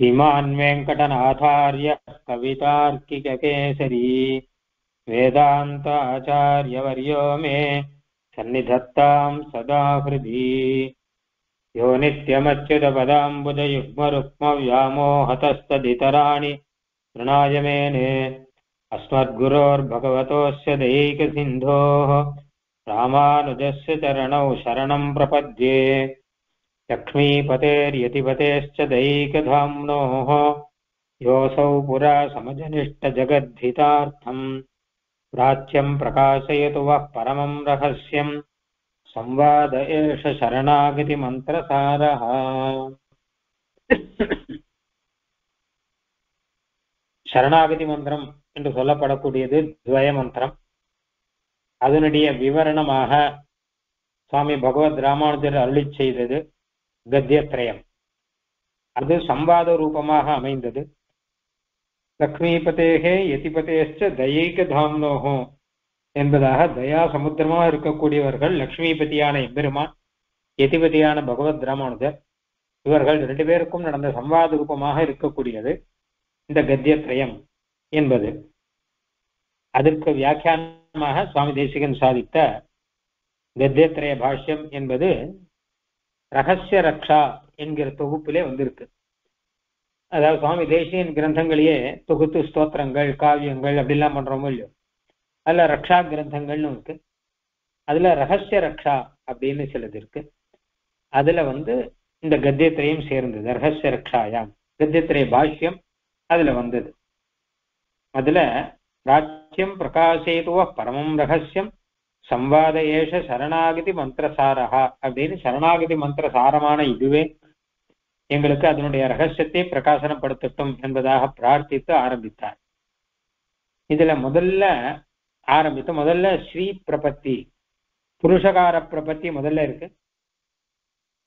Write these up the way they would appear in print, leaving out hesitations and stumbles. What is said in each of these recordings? श्रीमान् वेंकटनाथार्य कवितार्किक केसरी वेदांताचार्यवर्यो मे सन्निधत्तां सदा हृदि यो नित्यमच्युतपदाम्बुजयुग्मरुक्मव्यामोहतस्तदितराणि प्रणय मेने अस्मद्गुरोर्भगवतोस्य दैकसिन्धोः रामानुजस्य चरणौ शरणं प्रपद्ये लक्ष्मीपतेर्यतिपतेश्च दैकधाम्नोः योऽसौ पुरा समजनिष्ठजगद्धितार्थं प्राच्यं प्रकाशयतु वः परमं रहस्यं संवाद एष शरणागति मंत्रसारः। शरणागति मंत्रम என்று சொல்லப்படக்கூடியது த்வய மந்திரம். அதனுடைய விவரணமாக சுவாமி பகவத் ராமானுஜர் அருளிச் செய்தது கத்ய த்ரயம். அது சம்வாத ரூபமாக அமைந்தது. லக்ஷ்மிபதேஹே யதிபதேஷ்ச தயைக தாம்னோஹோ என்பதாக தயா சமுத்திரமாக இருக்கக்கூடியவர்கள் லக்ஷ்மிபதியான எம்பெருமான், யதிபதியான பகவத் ராமானுஜர், இவர்கள் ரெண்டு பேருக்கும் நடந்த சம்வாத ரூபமாக இருக்கக்கூடியது இந்த கத்ய த்ரயம் என்பது. அதற்கு வியாக்கியானமாக சுவாமி தேசிகன் சாதித்த கத்ய த்ரய பாஷ்யம் என்பது ரகசிய ரக்ஷா என்கிற தொகுப்பிலே வந்திருக்கு. அதாவது சுவாமி தேசிகன் கிரந்தங்களையே தொகுத்து ஸ்தோத்திரங்கள், காவியங்கள் அப்படிலாம் பண்றோமோ இல்லையோ, அதுல ரக்ஷா கிரந்தங்கள்னு இருக்கு. அதுல ரகசிய ரக்ஷா அப்படின்னு சிலது இருக்கு. அதுல இந்த கத்ய த்ரயம் சேர்ந்தது. ரகசிய ரக்ஷாயாம் கத்ய த்ரய பாஷ்யம் அதுல வந்தது. அதுல ராஜ்யம் பிரகாசேதுவ பரமம் ரகசியம் சம்வாத ஏஷ சரணாகதி மந்திரசாரஹா அப்படின்னு சரணாகதி மந்திரசாரமான இதுவே எங்களுக்கு அதனுடைய ரகசியத்தை பிரகாசனப்படுத்தட்டும் என்பதாக பிரார்த்தித்து ஆரம்பித்தார். இதுல முதல்ல ஸ்ரீ பிரபத்தி, புருஷகார பிரபத்தி முதல்ல இருக்கு.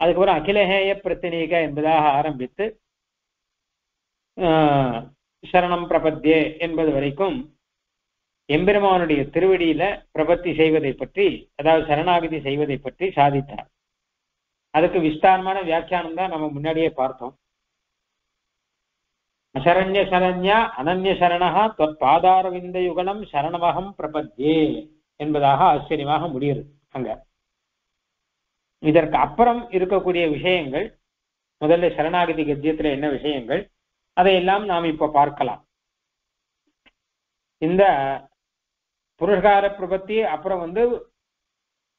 அதுக்கப்புறம் அகிலஹேய பிரத்தினீக என்பதாக ஆரம்பித்து சரணம் பிரபத்தியே என்பது வரைக்கும் எம்பெருமானுடைய திருவடியில பிரபத்தி செய்வதை பற்றி, அதாவது சரணாகதி செய்வதை பற்றி சாதித்தார். அதுக்கு விஸ்தாரமான வியாக்கியானம் தான் நம்ம முன்னாடியே பார்த்தோம். அசரண்ய சரண்யா அனன்ய சரணஹா தொற்பாதாரவிந்த யுகலம் சரணமகம் பிரபத்தியே என்பதாக ஆச்சரியமாக முடியுது. அங்க இதற்கு அப்புறம் இருக்கக்கூடிய விஷயங்கள், முதல்ல சரணாகதி கத்தியத்துல என்ன விஷயங்கள் அதையெல்லாம் நாம் இப்ப பார்க்கலாம். இந்த புருஷகார பிரபத்தி அப்புறம்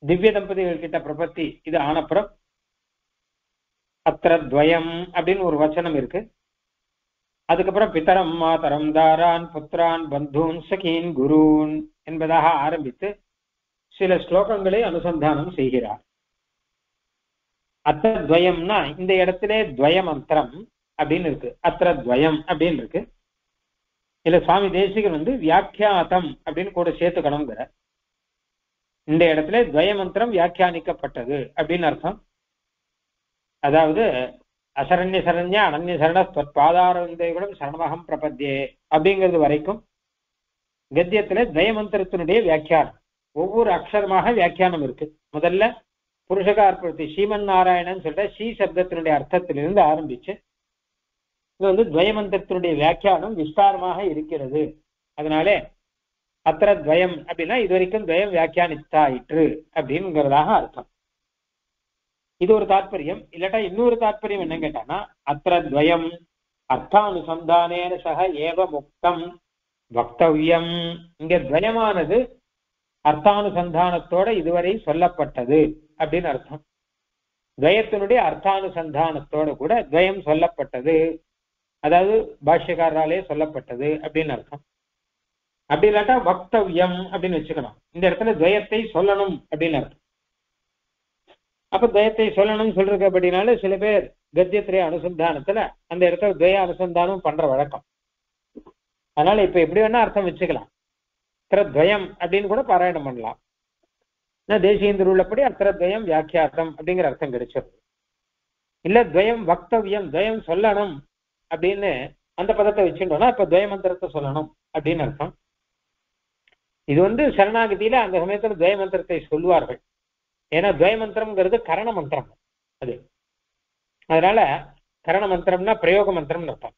திவ்ய தம்பதிகள் கிட்ட பிரபத்தி இது ஆனப்புறம் அத்திர துவயம் அப்படின்னு ஒரு வச்சனம் இருக்கு. அதுக்கப்புறம் பித்தரம் மாதரம் தாரான் புத்திரான் பந்தூன் சகீன் குருன் என்பதாக ஆரம்பித்து சில ஸ்லோகங்களை அனுசந்தானம் செய்கிறார். அத்திர துவயம்னா இந்த இடத்திலே துவய மந்திரம் அப்படின்னு இருக்கு. அத்திர துவயம் அப்படின்னு இருக்கு. இல்ல சுவாமி தேசிகன் வியாக்கியாதம் அப்படின்னு கூட சேர்த்துக்கணுங்கிற இந்த இடத்துல துவய மந்திரம் வியாக்கியானிக்கப்பட்டது அப்படின்னு அர்த்தம். அதாவது அசரண்ய சரண்யா அனன்ய சரண தொற்பாதாரவிந்தயுகளும் சரணமகம் பிரபத்தியே அப்படிங்கிறது வரைக்கும் கத்தியத்துல துவய மந்திரத்தினுடைய வியாக்கியானம் ஒவ்வொரு அக்ஷரமாக வியாக்கியானம் இருக்கு. முதல்ல புருஷகார்பத்தி ஸ்ரீமன் நாராயணன் சொல்ற ஸ்ரீ சப்தத்தினுடைய அர்த்தத்திலிருந்து ஆரம்பிச்சு இது துவய மந்திரத்தினுடைய வியாக்கியானம் விஸ்தாரமாக இருக்கிறது. அதனாலே அத்திர துவயம் அப்படின்னா இது வரைக்கும் துவயம் வியாக்கியானித்தாயிற்று அப்படிங்கிறதாக அர்த்தம். இது ஒரு தாற்பயம். இல்லாட்டா இன்னொரு தாற்பயம் என்னன்னு கேட்டானா, அத்திர துவயம் அர்த்தானுசந்தானேன சக ஏவ முக்தம் வக்தவ்யம். இங்க துவயமானது அர்த்தானுசந்தானத்தோட இதுவரை சொல்லப்பட்டது அப்படின்னு அர்த்தம். துவயத்தினுடைய அர்த்தானுசந்தானத்தோட கூட துவயம் சொல்லப்பட்டது, அதாவது பாஷ்யக்காரராலே சொல்லப்பட்டது அப்படின்னு அர்த்தம். அப்படி இல்லாட்டா வக்தவ்யம் அப்படின்னு வச்சுக்கணும். இந்த இடத்துல துவயத்தை சொல்லணும் அப்படின்னு அர்த்தம். அப்ப துவயத்தை சொல்லணும்னு சொல்றது அப்படின்னால சில பேர் கத்ய த்ரய அனுசந்தானத்துல அந்த இடத்துல துவய அனுசந்தானம் பண்ற வழக்கம். அதனால இப்ப எப்படி வேணா அர்த்தம் வச்சுக்கலாம். அத்திர துவயம் அப்படின்னு கூட பாராயணம் பண்ணலாம். தேசிகேந்திர உள்ளபடி அத்திர துவயம் வியாக்கியாதம் அப்படிங்கிற அர்த்தம் கிடைச்சிருக்கு. இல்ல துவயம் வக்தவ்யம் துவயம் சொல்லணும் அப்படின்னு அந்த பதத்தை வச்சுட்டோம்னா இப்ப துவய மந்திரத்தை சொல்லணும் அப்படின்னு அர்த்தம். இது சரணாகதியில அந்த சமயத்துல துவய மந்திரத்தை சொல்வார்கள். ஏன்னா துவய மந்திரம்ங்கிறது கரண மந்திரம். அது அதனால கரணமந்திரம்னா பிரயோக மந்திரம்னு அர்த்தம்.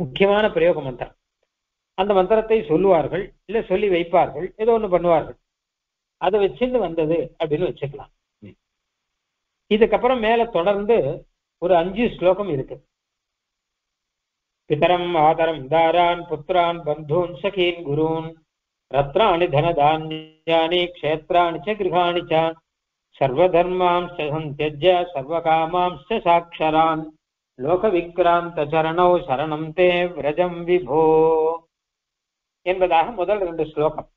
முக்கியமான பிரயோக மந்திரம். அந்த மந்திரத்தை சொல்லுவார்கள், இல்லை சொல்லி வைப்பார்கள், ஏதோ ஒன்று பண்ணுவார்கள். அதை வச்சுட்டு வந்தது அப்படின்னு வச்சுக்கலாம். இதுக்கப்புறம் மேல தொடர்ந்து ஒரு 5 ஸ்லோகம் இருக்கு. பிதரம் ஆதரம் தாரான் புத்திரான் பந்தூன் சகீன் குரூன் ரத்ராணி தனதான்யானி க்ஷேத்ராணி ச கிருஹாணி ச சர்வதர்மாம் சந்த்யஜ்ய சர்வகாமாம் சாக்ஷரான் லோக விக்ராந்த சரணோ சரணம் தே விரஜம் விபோ என்பதாக முதல் 2 ஸ்லோகம்.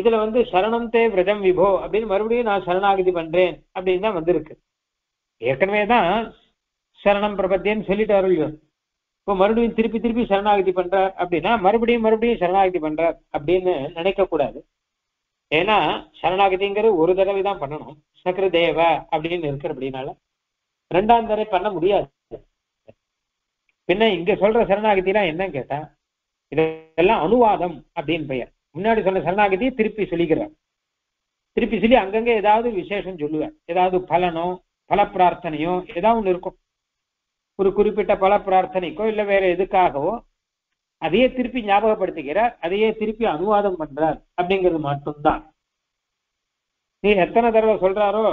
இதுல சரணம் தே விரஜம் விபோ அப்படின்னு மறுபடியும் நான் சரணாகதி பண்றேன் அப்படின்னு தான் வந்திருக்கு. ஏற்கனவே தான் சரணம் பிரபத்தியன்னு சொல்லிட்டாரு. இப்போ மறுபடியும் திருப்பி திருப்பி சரணாகதி பண்றார் அப்படின்னா மறுபடியும் மறுபடியும் சரணாகதி பண்றார் அப்படின்னு நினைக்கக்கூடாது. ஏன்னா சரணாகதிங்கிறது ஒரு தடவை தான் பண்ணணும். சக்கர தேவ அப்படின்னு இருக்கிற அப்படின்னால 2ஆம் தடவை பண்ண முடியாது. பின்ன இங்க சொல்ற சரணாகதினா என்னன்னு கேட்டா இதெல்லாம் அனுவாதம் அப்படின்னு பெயர். முன்னாடி சொன்ன சரணாகதி திருப்பி சொல்லிக்கிறார். திருப்பி சொல்லி அங்கங்கே ஏதாவது விசேஷம் சொல்லுவார். ஏதாவது பலனோ பல பிரார்த்தனையோ ஏதாவது ஒன்று இருக்கும். ஒரு குறிப்பிட்ட பல பிரார்த்தனைக்கோ இல்லை வேற எதுக்காகவோ அதையே திருப்பி ஞாபகப்படுத்துகிறார், அதையே திருப்பி அனுவாதம் பண்றார். அப்படிங்கிறது மட்டும்தான். நீ எத்தனை தடவை சொல்றாரோ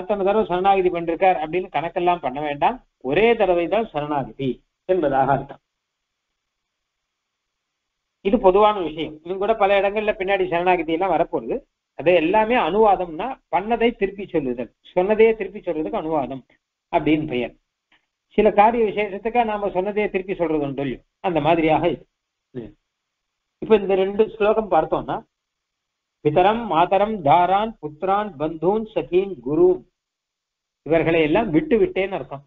அத்தனை தடவை சரணாகதி பண்ணிருக்கார் அப்படின்னு கணக்கெல்லாம் பண்ண வேண்டாம். ஒரே தடவை தான் சரணாகதி என்பதாக அர்த்தம். இது பொதுவான விஷயம். இன்னும் கூட பல இடங்கள்ல பின்னாடி சரணாகதி எல்லாம் வரப்போகுது. அது எல்லாமே அனுவாதம்னா பண்ணதை திருப்பி சொல்லுதல், சொன்னதையே திருப்பி சொல்றதுக்கு அனுவாதம் அப்படின்னு பெயர். சில காரிய விசேஷத்துக்கா நாம சொன்னதையே திருப்பி சொல்றது ஒன்று, அந்த மாதிரியாக இது. இப்ப இந்த 2 ஸ்லோகம் பார்த்தோம்னா பிதரம் மாதரம் தாரான் புத்திரான் பந்தூன் சகீன் குரு இவர்களை எல்லாம் விட்டு விட்டேன்னு அர்த்தம்.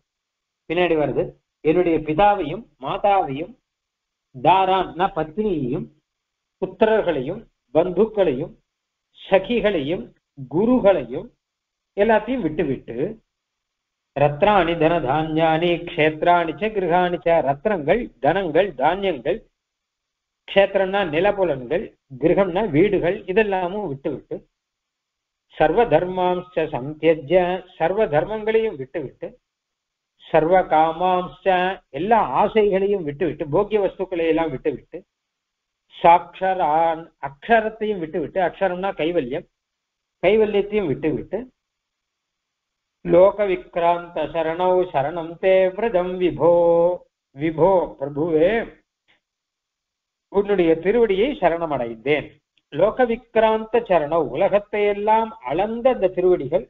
பின்னாடி வருது என்னுடைய பிதாவையும் மாதாவையும் தாரான் நான் பத்னியையும் புத்திரர்களையும் பந்துக்களையும் சகிகளையும் குருகளையும் எல்லாத்தையும் விட்டுவிட்டு ரத்ராணி தனதான்யானி க்ஷேத்ராணி ச கிருஹாணி ச ரத்னங்கள் தனங்கள் தானியங்கள், க்ஷேத்திரம்னா நிலப்புலன்கள், கிரகம்னா வீடுகள், இதெல்லாமும் விட்டுவிட்டு சர்வ தர்மாம்ச சந்தியஜ்ய சர்வ தர்மங்களையும் விட்டுவிட்டு சர்வ காமாம்ச எல்லா ஆசைகளையும் விட்டுவிட்டு போக்கிய வஸ்துக்களையெல்லாம் விட்டுவிட்டு சாக்ஷரான் அக்ஷரத்தையும் விட்டுவிட்டு, அக்ஷரம்னா கைவல்யம், கைவல்யத்தையும் விட்டுவிட்டு லோக விக்ராந்த சரணோ சரணம் தே விரதம் விபோ விபோ பிரபுவே உன்னுடைய திருவடியை சரணமடைந்தேன். லோக விக்ராந்த சரணோ உலகத்தை எல்லாம் அளந்த அந்த திருவடிகள்,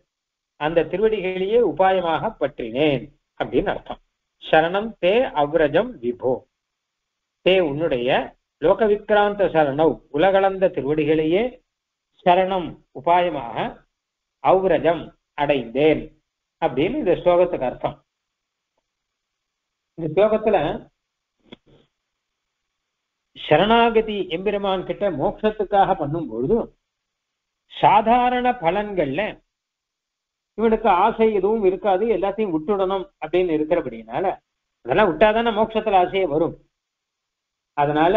அந்த திருவடிகளையே உபாயமாக பற்றினேன் அப்படின்னு அர்த்தம். சரணம் தே அவ்ரஜம் விபோ தே உன்னுடைய லோக விக்ராந்த சரணோ உலகளந்த திருவடிகளையே சரணம் உபாயமாக அவ்ரஜம் அடைந்தேன் அப்படின்னு இந்த ஸ்லோகத்துக்கு அர்த்தம். இந்த ஸ்லோகத்துல சரணாகதி எம்பெருமான் கிட்ட மோட்சத்துக்காக பண்ணும்போது சாதாரண பலன்கள்ல இவனுக்கு ஆசை எதுவும் இருக்காது, எல்லாத்தையும் விட்டுடணும் அப்படின்னு இருக்கிறபடினால அதெல்லாம் விட்டாதானே மோட்சத்துல ஆசையே வரும். அதனால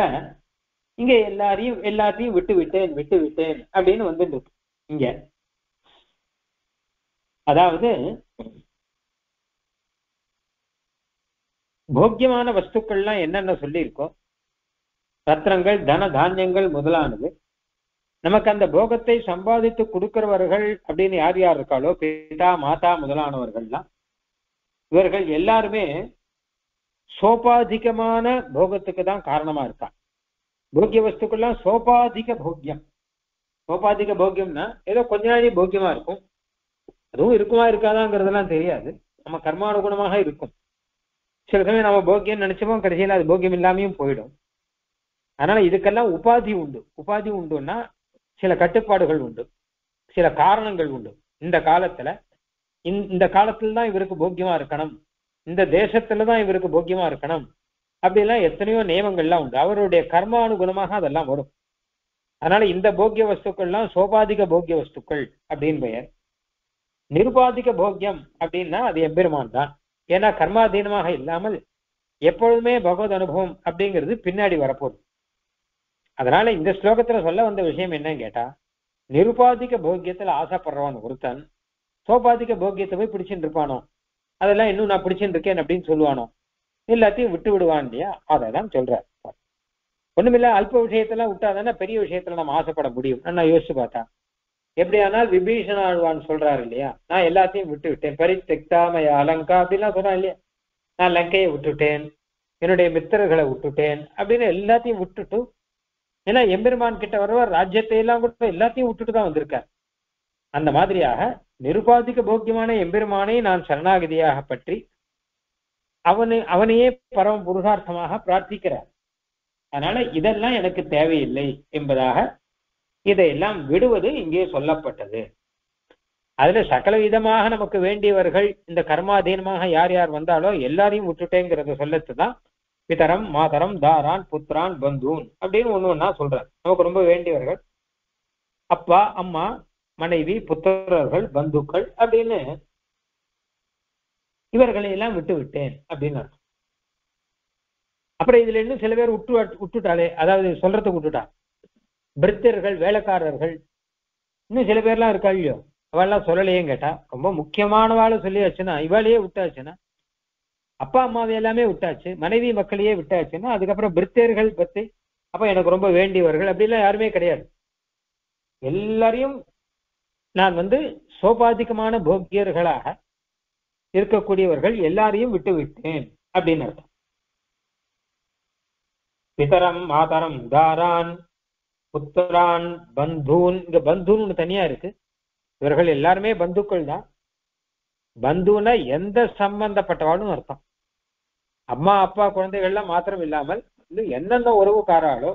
இங்க எல்லாத்தையும் விட்டு விட்டேன் விட்டு விட்டேன் அப்படின்னு வந்துட்டு இருக்கு. இங்க அதாவது போக்கியமான வஸ்துக்கள்லாம் என்னென்ன சொல்லியிருக்கோம், ரத்னங்கள் தன தானியங்கள் முதலானது. நமக்கு அந்த போகத்தை சம்பாதித்து கொடுக்கிறவர்கள் அப்படின்னு யார் யார் இருக்காளோ, பிதா மாதா முதலானவர்கள்லாம், இவர்கள் எல்லாருமே சோபாதிகமான போகத்துக்கு தான் காரணமா இருக்காங்க. போக்கிய வஸ்துக்கள்லாம் சோபாதிக போக்கியம். சோபாதிக போக்கியம்னா ஏதோ கொஞ்ச நாளே போக்கியமா இருக்கும், அதுவும் இருக்குமா இருக்காதாங்கிறதுலாம் தெரியாது, நம்ம கர்மானுகுணமாக இருக்கும். சில சமயம் நம்ம போக்கியம் நினைச்சோமோ கடைசியில் அது போக்கியம் இல்லாமையும் போயிடும். அதனால இதுக்கெல்லாம் உபாதி உண்டு. உபாதி உண்டுன்னா சில கட்டுப்பாடுகள் உண்டு, சில காரணங்கள் உண்டு. இந்த காலத்துல இந்த காலத்துல தான் இவருக்கு போக்கியமா இருக்கணும், இந்த தேசத்துல தான் இவருக்கு போக்கியமா இருக்கணும் அப்படிலாம் எத்தனையோ நியமங்கள்லாம் உண்டு. அவருடைய கர்மானுகுணமாக அதெல்லாம் வரும். அதனால இந்த போக்கிய வஸ்துக்கள்லாம் சோபாதிக போக்கிய வஸ்துக்கள் அப்படின்னு பெயர். நிருபாதிக போக்கியம் அப்படின்னா அது எம்பெருமான் தான். ஏன்னா கர்மாதீனமாக இல்லாமல் எப்பொழுதுமே பகவத் அனுபவம் அப்படிங்கிறது பின்னாடி வரப்போகுது. அதனால இந்த ஸ்லோகத்துல சொல்ல வந்த விஷயம் என்னன்னு கேட்டா, நிருபாதிக போக்கியத்துல ஆசைப்படுறவன் ஒருத்தன் சோபாதிக போக்கியத்தை போய் பிடிச்சுட்டு இருப்பானோ, அதெல்லாம் இன்னும் நான் பிடிச்சிட்டு இருக்கேன் அப்படின்னு சொல்லுவானோ, எல்லாத்தையும் விட்டு விடுவான் இல்லையா? அதை தான் சொல்றாரு. ஒண்ணுமில்ல அல்ப விஷயத்தெல்லாம் விட்டாதானே பெரிய விஷயத்துல நம்ம ஆசைப்பட முடியும். நான் யோசிச்சு பார்த்தா எப்படியானால் விபீஷண ஆழ்வான்னு சொல்றாரு இல்லையா, நான் எல்லாத்தையும் விட்டு விட்டேன், பரித்தெக்தாமய அலங்கா அப்படின்லாம் சொன்னான் இல்லையா, நான் லங்கையை விட்டுட்டேன், என்னுடைய மித்திரர்களை விட்டுட்டேன் அப்படின்னு எல்லாத்தையும் விட்டுட்டு, ஏன்னா எம்பெருமான் கிட்ட வரவர் ராஜ்யத்தை எல்லாம் கூட எல்லாத்தையும் விட்டுட்டு தான் வந்திருக்கார். அந்த மாதிரியாக நிருபாதிக்க போக்கியமான எம்பெருமானை நான் சரணாகதியாக பற்றி அவனையே பரம புருஷார்த்தமாக பிரார்த்திக்கிறார். அதனால இதெல்லாம் எனக்கு தேவையில்லை என்பதாக இதையெல்லாம் விடுவது இங்கே சொல்லப்பட்டது. அதுல சகல விதமாக நமக்கு வேண்டியவர்கள் இந்த கர்மாதீனமாக யார் யார் வந்தாலோ எல்லாரையும் விட்டுட்டேங்கிறத சொல்லத்துதான் பிதரம் மாதரம் தாரான் புத்திரான் பந்தூன் அப்படின்னு ஒண்ணு ஒன்னா சொல்றாரு. நமக்கு ரொம்ப வேண்டியவர்கள் அப்பா அம்மா மனைவி புத்திரர்கள் பந்துக்கள் அப்படின்னு இவர்களை எல்லாம் விட்டு விட்டேன் அப்படின்னு அர்த்தம். அப்புறம் இதுல இன்னும் சில பேர் விட்டுட்டாலே, அதாவது சொல்றதுக்கு விட்டுட்டா பிரித்தர்கள் வேலைக்காரர்கள் இன்னும் சில பேர்லாம் இருக்கா இல்லையோ, அவெல்லாம் சொல்லலையும் கேட்டா ரொம்ப முக்கியமானவாளை சொல்லியாச்சுன்னா இவாளையே விட்டாச்சுன்னா, அப்பா அம்மாவை எல்லாமே விட்டாச்சு, மனைவி மக்களையே விட்டாச்சுன்னா, அதுக்கப்புறம் பிரித்தர்கள் பத்தி அப்ப எனக்கு ரொம்ப வேண்டியவர்கள் அப்படிலாம் யாருமே கிடையாது. எல்லாரையும் நான் சோபாதிகமான போக்கியர்களாக இருக்கக்கூடியவர்கள் எல்லாரையும் விட்டு விட்டேன் அப்படின்னு அர்த்தம். பிதரம் மாதரம் தாரான் புத்திரான் பந்தூன், இங்க பந்தூன்னு தனியா இருக்கு, இவர்கள் எல்லாருமே பந்துக்கள் தான். பந்துனா எந்த சம்பந்தப்பட்டவாளும் அர்த்தம். அம்மா அப்பா குழந்தைகள்லாம் மாத்திரம் இல்லாமல் எந்தெந்த உறவுக்காராலோ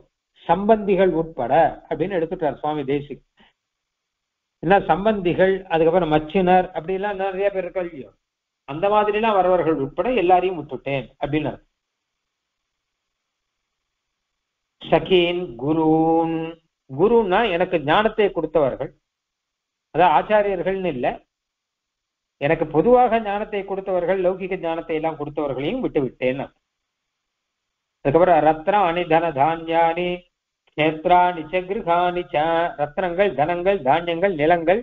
சம்பந்திகள் உட்பட அப்படின்னு எடுத்துட்டார் சுவாமி தேசிக். என்ன சம்பந்திகள், அதுக்கப்புறம் மச்சினர் அப்படிலாம் நிறைய பேர் இருக்கா இல்லையோ, அந்த மாதிரிலாம் வரவர்கள் உட்பட எல்லாரையும் விட்டுட்டேன் அப்படின்னு அர்த்தம். சகீன் குருன், குருன்னா எனக்கு ஞானத்தை கொடுத்தவர்கள், அதான் ஆச்சாரியர்கள்னு இல்லை, எனக்கு பொதுவாக ஞானத்தை கொடுத்தவர்கள் லௌகிக ஞானத்தை எல்லாம் கொடுத்தவர்களையும் விட்டு விட்டேன். அதுக்கப்புறம் ரத்ன அணிதன தானியானி கேத்ராணி கிருஹாணி, ரத்னங்கள் தனங்கள் தானியங்கள் நிலங்கள்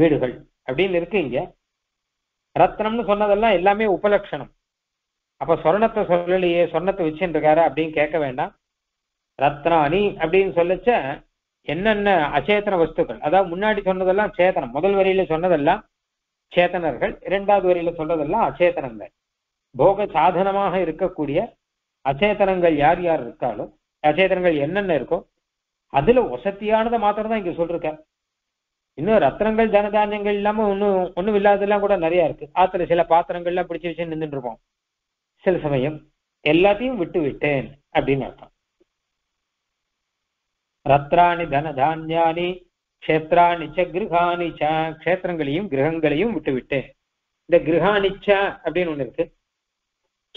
வீடுகள் அப்படின்னு இருக்குங்க. ரத்னம்னு சொன்னதெல்லாம் எல்லாமே உபலட்சணம். அப்ப சொர்ணத்தை சொல்லலையே, சொர்ணத்தை வச்சுட்டு இருக்காரு அப்படின்னு கேட்க வேண்டாம். ரத்னானி அப்படின்னு சொல்லச்ச என்னென்ன அச்சேத்தன வஸ்துக்கள், அதாவது முன்னாடி சொன்னதெல்லாம் சேத்தனம், முதல் வரியில சொன்னதெல்லாம் சேத்தனர்கள், இரண்டாவது வரியில சொல்றதெல்லாம் அச்சேத்தனங்கள், போக சாதனமாக இருக்கக்கூடிய அச்சேத்தனங்கள் யார் யார் இருக்காலோ, அச்சேத்தனங்கள் என்னென்ன இருக்கோ அதுல வசதியானதை மாத்திரம் தான் இங்க சொல்றேன். இன்னும் ரத்னங்கள் தனதானியங்கள் இல்லாம ஒன்றும் இல்லாததெல்லாம் கூட நிறைய இருக்கு. ஆத்துல சில பாத்திரங்கள்லாம் பிடிச்சி வச்சு நின்றுட்டு இருப்போம் சில சமயம். எல்லாத்தையும் விட்டு விட்டேன் அப்படின்னு அர்த்தம். ரத்ராணி தனதானியானி க்ஷேத்ராணிச்ச கிருஹாணிச்ச, க்ஷேத்திரங்களையும் கிரகங்களையும் விட்டுவிட்டேன். இந்த கிருஹாணிச்ச அப்படின்னு ஒண்ணு இருக்கு.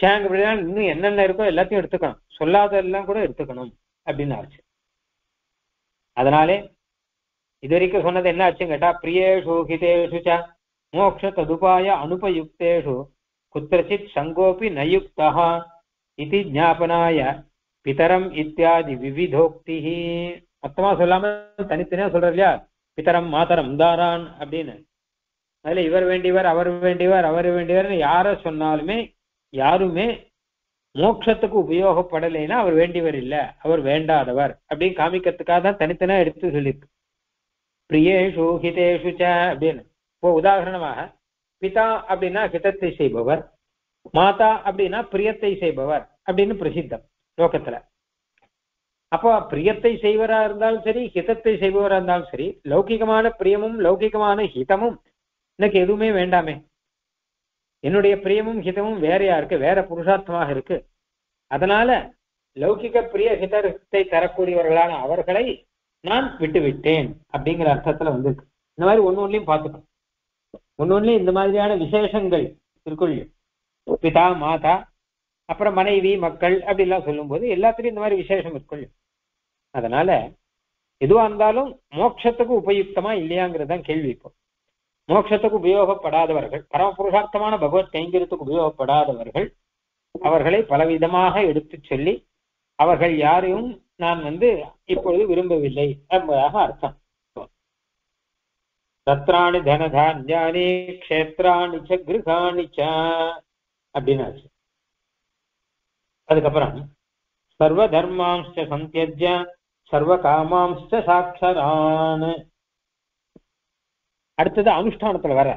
சேங் அப்படின்னா இன்னும் என்னென்ன இருக்கோ எல்லாத்தையும் எடுத்துக்கணும், சொல்லாதெல்லாம் கூட எடுத்துக்கணும் அப்படின்னு ஆச்சு. அதனாலே இது வரைக்கும் சொன்னது என்ன ஆச்சுன்னு கேட்டா, பிரியேஷு ஹிதேஷு ச மோக்ஷ ததுபாய அனுபயுக்தேஷு குத்திரசித் சங்கோபி நயுக்தஹ இதி ஜ்ஞாபனாய பிதரம் இத்தியாதி விவிதோக்தி. மொத்தமா சொல்லாம தனித்தனியா சொல்றாரு இல்லையா, பிதரம் மாதரம் தாரான் அப்படின்னு. அதுல இவர் வேண்டியவர் அவர் வேண்டியவர் அவர் வேண்டியவர்னு யார சொன்னாலுமே யாருமே மோட்சத்துக்கு உபயோகப்படலைன்னா அவர் வேண்டியவர் இல்லை, அவர் வேண்டாதவர் அப்படின்னு காமிக்கிறதுக்காக தான் தனித்தனியா எடுத்து சொல்லியிருக்கு. பிரியேஷு ஹிதேஷு ச அப்படின்னு. இப்போ உதாரணமாக பிதா அப்படின்னா ஹிதத்தை செய்பவர், மாதா அப்படின்னா பிரியத்தை செய்பவர் அப்படின்னு பிரசித்தம் லோகத்துல. அப்போ பிரியத்தை செய்வரா இருந்தாலும் சரி, ஹிதத்தை செய்பவரா இருந்தாலும் சரி, லௌகிகமான பிரியமும் லௌகிகமான ஹிதமும் எனக்கு எதுவுமே வேண்டாமே. என்னுடைய பிரியமும் ஹிதமும் வேறையா இருக்கு, வேற புருஷார்த்தமாக இருக்கு. அதனால லௌகிக பிரிய ஹிதத்தை தரக்கூடியவர்களான அவர்களை நான் விட்டுவிட்டேன் அப்படிங்கிற அர்த்தத்துல வந்திருக்கு. இந்த மாதிரி ஒன்னு ஒன்றையும் பார்த்துக்கணும். ஒன்னு ஒன்றையும் இந்த மாதிரியான விசேஷங்கள் இருக்குள்ள, பிதா மாதா அப்புறம் மனைவி மக்கள் அப்படிலாம் சொல்லும் போது எல்லாத்துலையும் இந்த மாதிரி விசேஷம் இருக்கும். அதனால எதுவா இருந்தாலும் மோட்சத்துக்கு உபயுக்தமா இல்லையாங்கிறதான் கேள்வி. இப்போ மோட்சத்துக்கு உபயோகப்படாதவர்கள், பரம புருஷார்த்தமான பகவத் கைங்கரியத்துக்கு உபயோகப்படாதவர்கள், அவர்களை பலவிதமாக எடுத்து சொல்லி அவர்கள் யாரையும் நான் இப்பொழுது விரும்பவில்லை என்பதாக அர்த்தம். सत्राणि धनधान्यानि क्षेत्राणि च गृहाणि च அப்படினாச்சு. அதுக்கு அப்புறம் सर्व धर्मांश्च संत्यज्य सर्व कामांश्च साक्षरान् அடுத்து அனுஷ்டானத்துல வர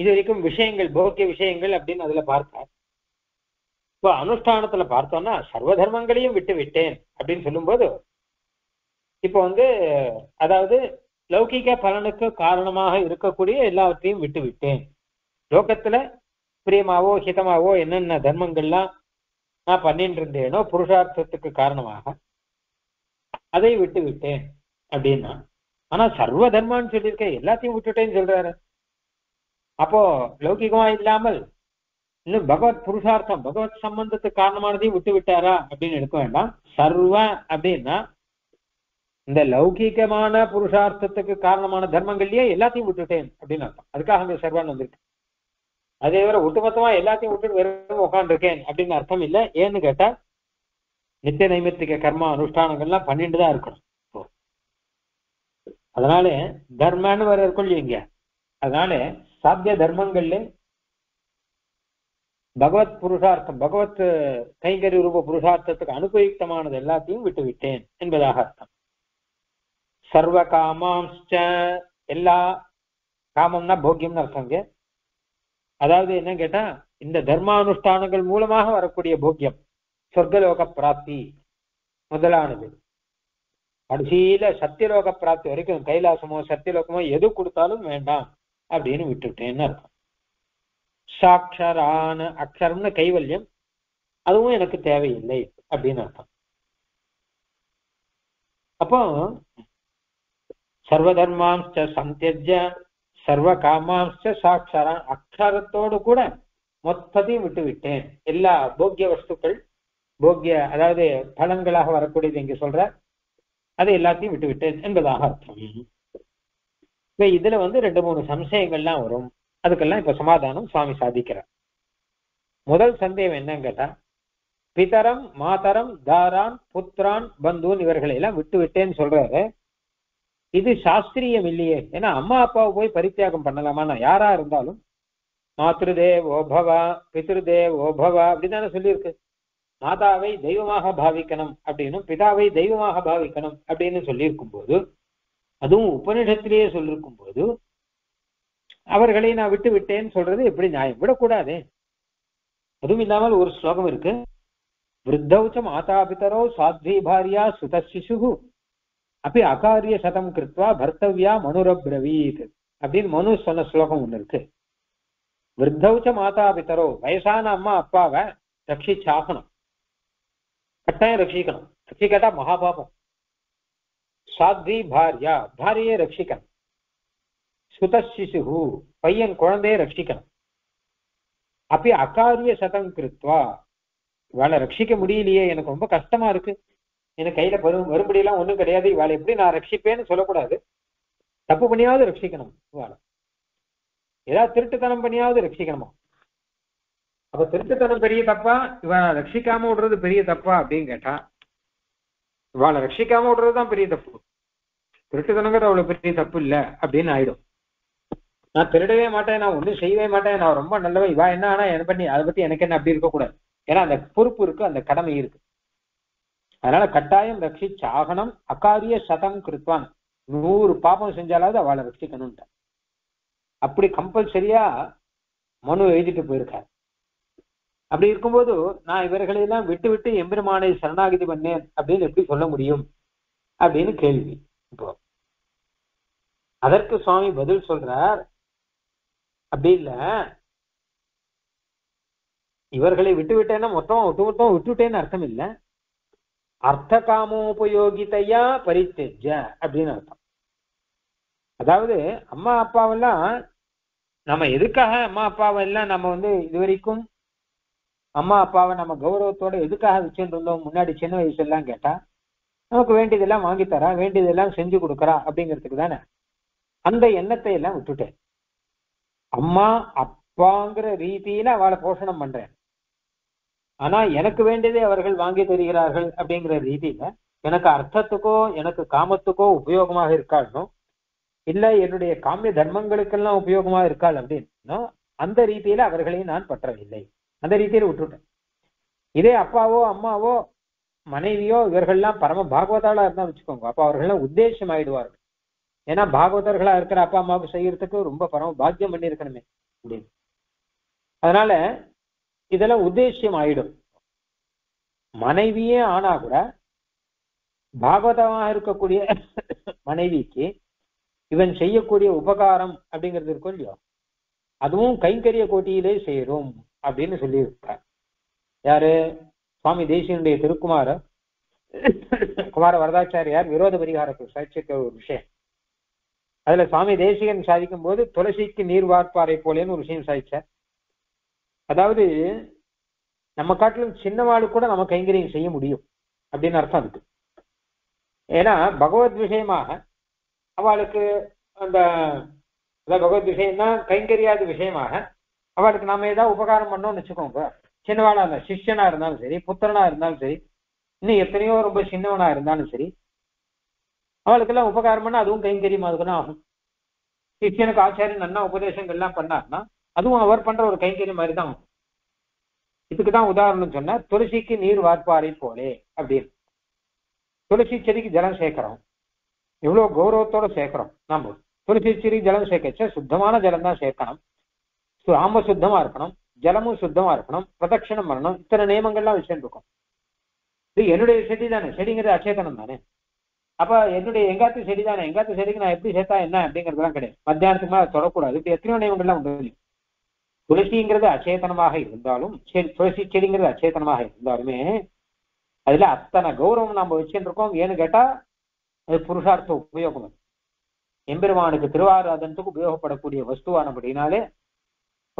இதுவரைக்கும் விஷயங்கள் போக்கிய விஷயங்கள் அப்படின அதுல பார்த்தார். இப்போ அனுஷ்டானத்துல பார்த்தோம்னா सर्व धर्मங்களையும் விட்டு விட்டேன் அப்படினு சொல்லும்போது இப்போ வந்து அதாவது लौकिक பலனுக்கு காரணமாக இருக்கக்கூடிய எல்லாவற்றையும் விட்டு விட்டேன். லோகத்துல பிரியமாவோ ஹிதமாவோ என்னென்ன தர்மங்கள்லாம் நான் பண்ணிட்டு இருந்தேனோ புருஷார்த்தத்துக்கு காரணமாக அதை விட்டு விட்டேன் அப்படின்னா. ஆனா சர்வ தர்மான்னு சொல்லியிருக்க எல்லாத்தையும் விட்டுட்டேன்னு சொல்றாரு. அப்போ லௌகிகமா இல்லாமல் இன்னும் பகவத் புருஷார்த்தம் பகவத் சம்பந்தத்துக்கு காரணமானதையும் விட்டு விட்டாரா அப்படின்னு எடுக்க வேண்டாம். சர்வ அப்படின்னா இந்த லௌகிகமான புருஷார்த்தத்துக்கு காரணமான தர்மங்கள்லயே எல்லாத்தையும் விட்டுட்டேன் அப்படின்னு அர்த்தம். அதுக்காக அந்த சர்வான் வந்திருக்கு. அதே வேற ஒட்டுமொத்தமா எல்லாத்தையும் விட்டுட்டு வெறும் உட்காந்துருக்கேன் அப்படின்னு அர்த்தம் இல்லை. ஏன்னு கேட்டா நித்திய நைமித்திக கர்மா அனுஷ்டானங்கள்லாம் பண்ணிட்டு தான் இருக்கணும். அதனால தர்மன்னு வேற இருக்கும் இல்லைங்க. அதனால சாத்திய தர்மங்கள்ல பகவத் புருஷார்த்தம் பகவத் கைங்கரி ரூப புருஷார்த்தத்துக்கு அனுபயுக்தமானது எல்லாத்தையும் விட்டு விட்டேன் என்பதாக அர்த்தம். सर्व कामांश्च எல்லா காமம்னா போக்கியம்னு அர்த்தங்க. அதாவது என்ன கேட்டா இந்த தர்மானுஷ்டானங்கள் மூலமாக வரக்கூடிய போக்கியம் சொர்க்கலோக பிராப்தி முதலானது கடைசியில சத்தியலோக பிராப்தி வரைக்கும் கைலாசமோ சத்தியலோகமோ எது கொடுத்தாலும் வேண்டாம் அப்படின்னு விட்டுட்டேன்னு அர்த்தம். சாட்சரான அக்ஷரம்னு கைவல்யம் அதுவும் எனக்கு தேவையில்லை அப்படின்னு அர்த்தம். அப்போ सर्वधर्मांश्च संत्यज्य सर्व कामांश्च साक्षरान् अक्षरத்தோடு கூட மொத்தத்தையும் விட்டு விட்டேன். எல்லா போக்கிய வஸ்துக்கள் போக்கிய அதாவது பலன்களாக வரக்கூடியது இங்க சொல்ற அது எல்லாத்தையும் விட்டு விட்டேன் என்பதாக அர்த்தம். இப்போ இதுல வந்து ரெண்டு மூணு சம்சயங்கள்லாம் வரும். அதுக்கெல்லாம் இப்ப சமாதானம் சுவாமி சாதிக்கிறார். முதல் சந்தேகம் என்னன்னு கேட்டா பிதரம் மாதரம் தாரான் புத்திரான் பந்துன்னு இவர்களை எல்லாம் விட்டு விட்டேன்னு சொல்றாரு. இது சாஸ்திரியம் இல்லையே. ஏன்னா அம்மா அப்பாவை போய் பரித்தியாகம் பண்ணலாமா? நான் யாரா இருந்தாலும் மாத்ருதேவோ பவ பித்ருதேவோ பவ அப்படின்னு சொல்லியிருக்கு. மாதாவை தெய்வமாக பாவிக்கணும் அப்படின்னு பிதாவை தெய்வமாக பாவிக்கணும் அப்படின்னு சொல்லியிருக்கும் போது அதுவும் உபநிடத்திலேயே சொல்லியிருக்கும் போது அவர்களை நான் விட்டு விட்டேன்னு சொல்றது எப்படி நியாயம்? விடக்கூடாதே. அதுவும் இல்லாமல் ஒரு ஸ்லோகம் இருக்கு விருத்தௌச்ச மாதா பிதரோ சாத்வி பாரியா சுதசிசு அப்படி அகாரிய சதம் கிருத்வா பர்த்தவ்யா மனுரப்ரவீத் அப்படின்னு மனு சொன்ன ஸ்லோகம் ஒண்ணு இருக்கு. விருத்தௌச்ச மாதா பிதரோ வயசான அம்மா அப்பாவை ரட்சிச்சாகணும். கட்டாயம் ரட்சிக்கணும். ரட்சிக்கட்டா மகாபாபம். சாத்வி பாரியா பாரியை ரட்சிக்கணும். சுதசிசு பையன் குழந்தையை ரட்சிக்கணும். அப்படி அகாரிய சதம் கிருத்வா இவளை ரட்சிக்க முடியலையே எனக்கு ரொம்ப கஷ்டமா இருக்கு எனக்கு கையில வரும்படியெல்லாம் ஒண்ணும் கிடையாது இவாளை எப்படி நான் ரட்சிப்பேன்னு சொல்லக்கூடாது. தப்பு பண்ணியாவது ரட்சிக்கணும். இவாளை ஏதாவது திருட்டுத்தனம் பண்ணியாவது ரட்சிக்கணுமா? அப்ப திருட்டுத்தனம் பெரிய தப்பா இவளை ரட்சிக்காம விடுறது பெரிய தப்பா அப்படின்னு கேட்டா இவாளை ரட்சிக்காம விடுறதுதான் பெரிய தப்பு. திருட்டுத்தனங்கிறது அவ்வளவு பெரிய தப்பு இல்லை அப்படின்னு ஆயிடும். நான் திருடவே மாட்டேன், நான் ஒன்றும் செய்யவே மாட்டேன், நான் ரொம்ப நல்லவன், இவா என்ன ஆனா என்ன பண்ணி அதை பத்தி எனக்கு என்ன அப்படி இருக்கக்கூடாது. ஏன்னா அந்த பொறுப்பு இருக்கு, அந்த கடமை இருக்கு. அதனால கட்டாயம் ரட்சிச்சாகனம். அகாரிய சதம் கிருத்வான் 100 பாபம் செஞ்சாலாவது அவளை ரட்சிக்கணும்ன்ற அப்படி கம்பல்சரியா மனு எழுதிட்டு போயிருக்காரு. அப்படி இருக்கும்போது நான் இவர்களையெல்லாம் விட்டு விட்டு எம்பெருமானை சரணாகதி பண்ணேன் அப்படின்னு எப்படி சொல்ல முடியும் அப்படின்னு கேள்வி. இப்போ அதற்கு சுவாமி பதில் சொல்றார். அப்படி இல்லை, இவர்களை விட்டு விட்டேன்னா ஒட்டுமொத்தம் விட்டுவிட்டேன்னு அர்த்தம் இல்லை. அர்த்த காமோபயோகிதையா பரித்தெஜ அப்படின்னு அர்த்தம். அதாவது அம்மா அப்பாவெல்லாம் நம்ம எதுக்காக அம்மா அப்பாவெல்லாம் நம்ம வந்து இது வரைக்கும் அம்மா அப்பாவை நம்ம கௌரவத்தோட எதுக்காக வச்சுட்டு இருந்தோம் முன்னாடி சின்ன வயசுலாம் கேட்டா நமக்கு வேண்டியதெல்லாம் வாங்கித்தரா வேண்டியதெல்லாம் செஞ்சு கொடுக்குறா அப்படிங்கிறதுக்கு தானே. அந்த எண்ணத்தை எல்லாம் விட்டுட்டேன். அம்மா அப்பாங்கிற ரீதியில அவளை போஷணம் பண்றேன். ஆனா எனக்கு வேண்டியதை அவர்கள் வாங்கி தருகிறார்கள் அப்படிங்கிற ரீதியில எனக்கு அர்த்தத்துக்கோ எனக்கு காமத்துக்கோ உபயோகமாக இருக்காலும் இல்ல காமிய தர்மங்களுக்கெல்லாம் உபயோகமா இருக்காள் அப்படின்னா அந்த ரீதியில அவர்களை நான் பற்றவில்லை, அந்த ரீதியில விட்டுட்டேன். இதே அப்பாவோ அம்மாவோ மனைவியோ இவர்கள்லாம் பரம பாகவதாளா இருந்தா வச்சுக்கோங்க, அப்ப அவர்கள்லாம் உத்தேசம் ஆயிடுவார்கள். ஏன்னா பாகவதர்களா இருக்கிற அப்பா அம்மாவுக்கு செய்யறதுக்கு ரொம்ப பரம பாக்கியம் பண்ணி இருக்கணுமே அப்படின்னு. அதனால இதெல்லாம் உத்தேசியம் ஆயிடும். மனைவியே ஆனா கூட பாகவதமாக இருக்கக்கூடிய மனைவிக்கு இவன் செய்யக்கூடிய உபகாரம் அப்படிங்கிறது இருக்கும் இல்லையோ, அதுவும் கைங்கரிய கோட்டியிலே சேரும் அப்படின்னு சொல்லியிருக்கார். யாரு? சுவாமி தேசியனுடைய திருக்குமார குமார வரதாச்சாரியார் விரோத பரிகாரத்தில் சாட்சிக்க ஒரு விஷயம், அதுல சுவாமி தேசிகன் சாதிக்கும் போது துளசிக்கு நீர் வார்ப்பாறை போலேன்னு ஒரு விஷயம் சாதிச்சார். அதாவது நம்ம காட்டிலும் சின்னவாடு கூட நம்ம கைங்கரியம் செய்ய முடியும் அப்படின்னு அர்த்தம் இருக்கு. ஏன்னா பகவத் விஷயமாக அவளுக்கு அந்த பகவத் விஷயம் தான் கைங்கரியாத விஷயமாக அவளுக்கு நாம ஏதாவது உபகாரம் பண்ணோம்னு வச்சுக்கோங்க, சின்னவாளா இருந்தா சிஷ்யனா இருந்தாலும் சரி, புத்திரனா இருந்தாலும் சரி, இன்னும் எத்தனையோ ரொம்ப சின்னவனா இருந்தாலும் சரி, அவளுக்கு எல்லாம் உபகாரம் பண்ணா அதுவும் கைங்கரியம் அதுக்குன்னா ஆகும். சிஷ்யனுக்கு ஆச்சாரியன் நன்னா உபதேசங்கள் எல்லாம் பண்ணாருன்னா அதுவும் அவர் பண்ற ஒரு கைங்கரியம் மாதிரி தான். இதுக்குதான் உதாரணம் சொன்னா துளசிக்கு நீர் வார்ப்பாறை போலே அப்படின்னு. துளசி செடிக்கு ஜலம் சேர்க்கிறோம், எவ்வளவு கௌரவத்தோட சேர்க்கிறோம். நம்ம துளசி செடிக்கு ஜலம் சேர்க்கச்சா சுத்தமான ஜலம் தான் சேர்க்கணும், ஆம சுத்தமா இருக்கணும், ஜலமும் சுத்தமா இருக்கணும், பிரதட்சணம் பண்ணணும், இத்தனை நியமங்கள்லாம் விஷயம் இருக்கும். இது என்னுடைய செடி தானே, செடிங்கிறது அச்சேதனம் தானே. அப்ப என்னுடைய எங்காத்து செடி தானே, எங்காத்து செடிக்கு நான் எப்படி சேர்த்தா என்ன அப்படிங்கிறதுலாம் கிடையாது. மத்தியானத்துக்கு மேலே தொடக்கூடாது, இப்படி எத்தனையோ நியமங்கள்லாம் உண்டு. துளசிங்கிறது அச்சேதனமாக இருந்தாலும் துளசி செடிங்கிறது அச்சேதனமாக இருந்தாலுமே அதுல அத்தனை கௌரவம் நம்ம வச்சுட்டு இருக்கோம். ஏன்னு கேட்டா அது புருஷார்த்த உபயோகம், எம்பெருமானுக்கு திருவாராதனத்துக்கு உபயோகப்படக்கூடிய வஸ்துவான அப்படின்னாலே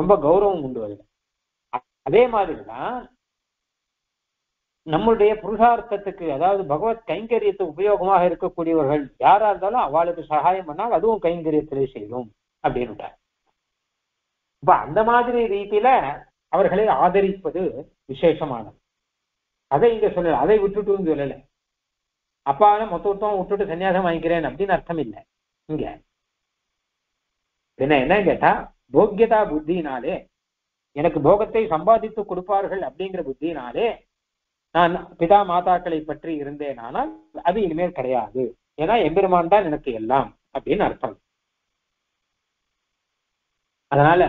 ரொம்ப கௌரவம் உண்டு அதுல. அதே மாதிரிதான் நம்மளுடைய புருஷார்த்தத்துக்கு, அதாவது பகவத் கைங்கரியத்து உபயோகமாக இருக்கக்கூடியவர்கள் யாரா இருந்தாலும் அவளுக்கு சகாயம் பண்ணால் அதுவும் கைங்கரியத்திலே செய்யும் அப்படின்னுட்டார். இப்ப அந்த மாதிரி ரீதியில அவர்களை ஆதரிப்பது விசேஷமானது. அதை இங்க சொல்லல, அதை விட்டுட்டுன்னு சொல்லல. அப்பாவை மொத்தம் விட்டுட்டு சன்னியாசம் வாங்கிக்கிறேன் அப்படின்னு அர்த்தம் இல்லை இங்க. என்ன என்ன கேட்டா போக்கியதா புத்தினாலே, எனக்கு போகத்தை சம்பாதித்து கொடுப்பார்கள் அப்படிங்கிற புத்தினாலே நான் பிதா மாதாக்களை பற்றி இருந்தேன். ஆனால் அது இனிமேல் கிடையாது, ஏன்னா எம்பெருமான் தான் எனக்கு எல்லாம் அப்படின்னு அர்த்தம். அதனால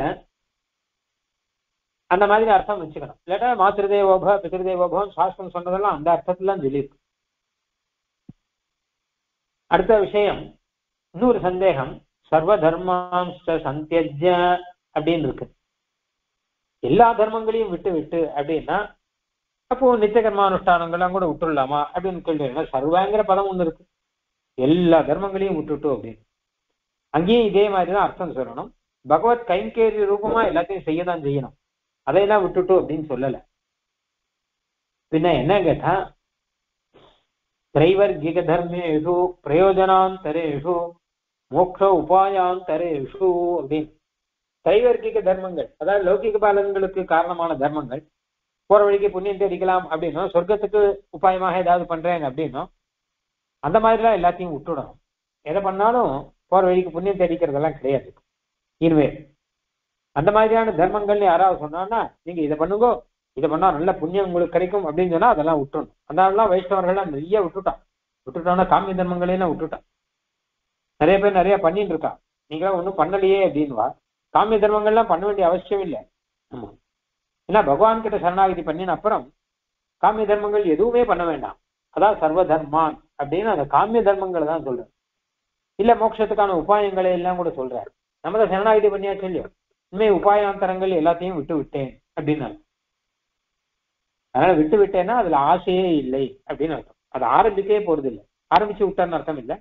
அந்த மாதிரி அர்த்தம் வச்சுக்கணும். இல்லாட்டா மாத்திருதேவோப பிதிருதேவோபம் சாஸ்திரம் சொன்னதெல்லாம் அந்த அர்த்தத்துல தான் சொல்லியிருக்கு. அடுத்த விஷயம் இன்னொரு சந்தேகம், சர்வ தர்மாம்ச சந்தியஜ அப்படின்னு இருக்கு. எல்லா தர்மங்களையும் விட்டு விட்டு அப்படின்னா அப்போ நித்திய கர்மானுஷ்டானங்கள்லாம் கூட விட்டுடலாமா அப்படின்னு கேள்வி. ஏன்னா சர்வாங்கிற பதம் ஒண்ணு இருக்கு, எல்லா தர்மங்களையும் விட்டுட்டு அப்படின்னு. அங்கேயும் இதே மாதிரிதான் அர்த்தம் சொல்லணும். பகவத் கைங்கரிய ரூபமா எல்லாத்தையும் செய்யதான் செய்யணும், அதையெல்லாம் விட்டுட்டு அப்படின்னு சொல்லல. பின்ன என்ன கேட்டா திரைவர்கிக தர்மேஷு பிரயோஜனாந்தரேஷு மோட்ச உபாயாந்தரேஷு அப்படின்னு. திரைவர்கிக தர்மங்கள், அதாவது லௌகிக பலன்களுக்கு காரணமான தர்மங்கள், போற வழிக்கு புண்ணியம் தேடிக்கலாம் அப்படின்னா, சொர்க்கத்துக்கு உபாயமாக ஏதாவது பண்றேன் அப்படின்னா அந்த மாதிரிலாம் எல்லாத்தையும் விட்டுடணும். எதை பண்ணாலும் போற வழிக்கு புண்ணியம் தேடிக்கிறதெல்லாம் கிடையாது இனிமேல். அந்த மாதிரியான தர்மங்கள்னு யாராவது சொன்னான்னா நீங்க இதை பண்ணுங்க, இதை பண்ணா நல்ல புண்ணியம் உங்களுக்கு கிடைக்கும் அப்படின்னு சொன்னா அதெல்லாம் விட்டுணும். அதனாலலாம் வைஷ்ணவர்கள்லாம் நிறைய விட்டுட்டான்னா காமிய தர்மங்களையெல்லாம் விட்டுட்டான். நிறைய பேர் நிறைய பண்ணிட்டு இருக்கா, நீங்களாம் ஒன்றும் பண்ணலையே அப்படின்வா. காமிய தர்மங்கள்லாம் பண்ண வேண்டிய அவசியம் இல்லை. ஆமா, ஏன்னா பகவான் கிட்ட சரணாகதி பண்ணின அப்புறம் காமிய தர்மங்கள் எதுவுமே பண்ண வேண்டாம். அதான் சர்வ தர்மான் அப்படின்னு அந்த காமிய தர்மங்களை தான் சொல்றாரு. இல்ல மோட்சத்துக்கான உபாயங்களை எல்லாம் கூட சொல்றாரு. நம்மள சரணாகதி பண்ணியாச்சு இல்லையோ, இனிமேல் உபாயாந்தரங்கள் எல்லாத்தையும் விட்டு விட்டேன் அப்படின்னு அர்த்தம். அதனால விட்டு விட்டேன்னா அதுல ஆசையே இல்லை அப்படின்னு அர்த்தம். அது ஆரம்பிக்கவே போறது இல்லை, ஆரம்பிச்சு விட்டான்னு அர்த்தம் இல்லை,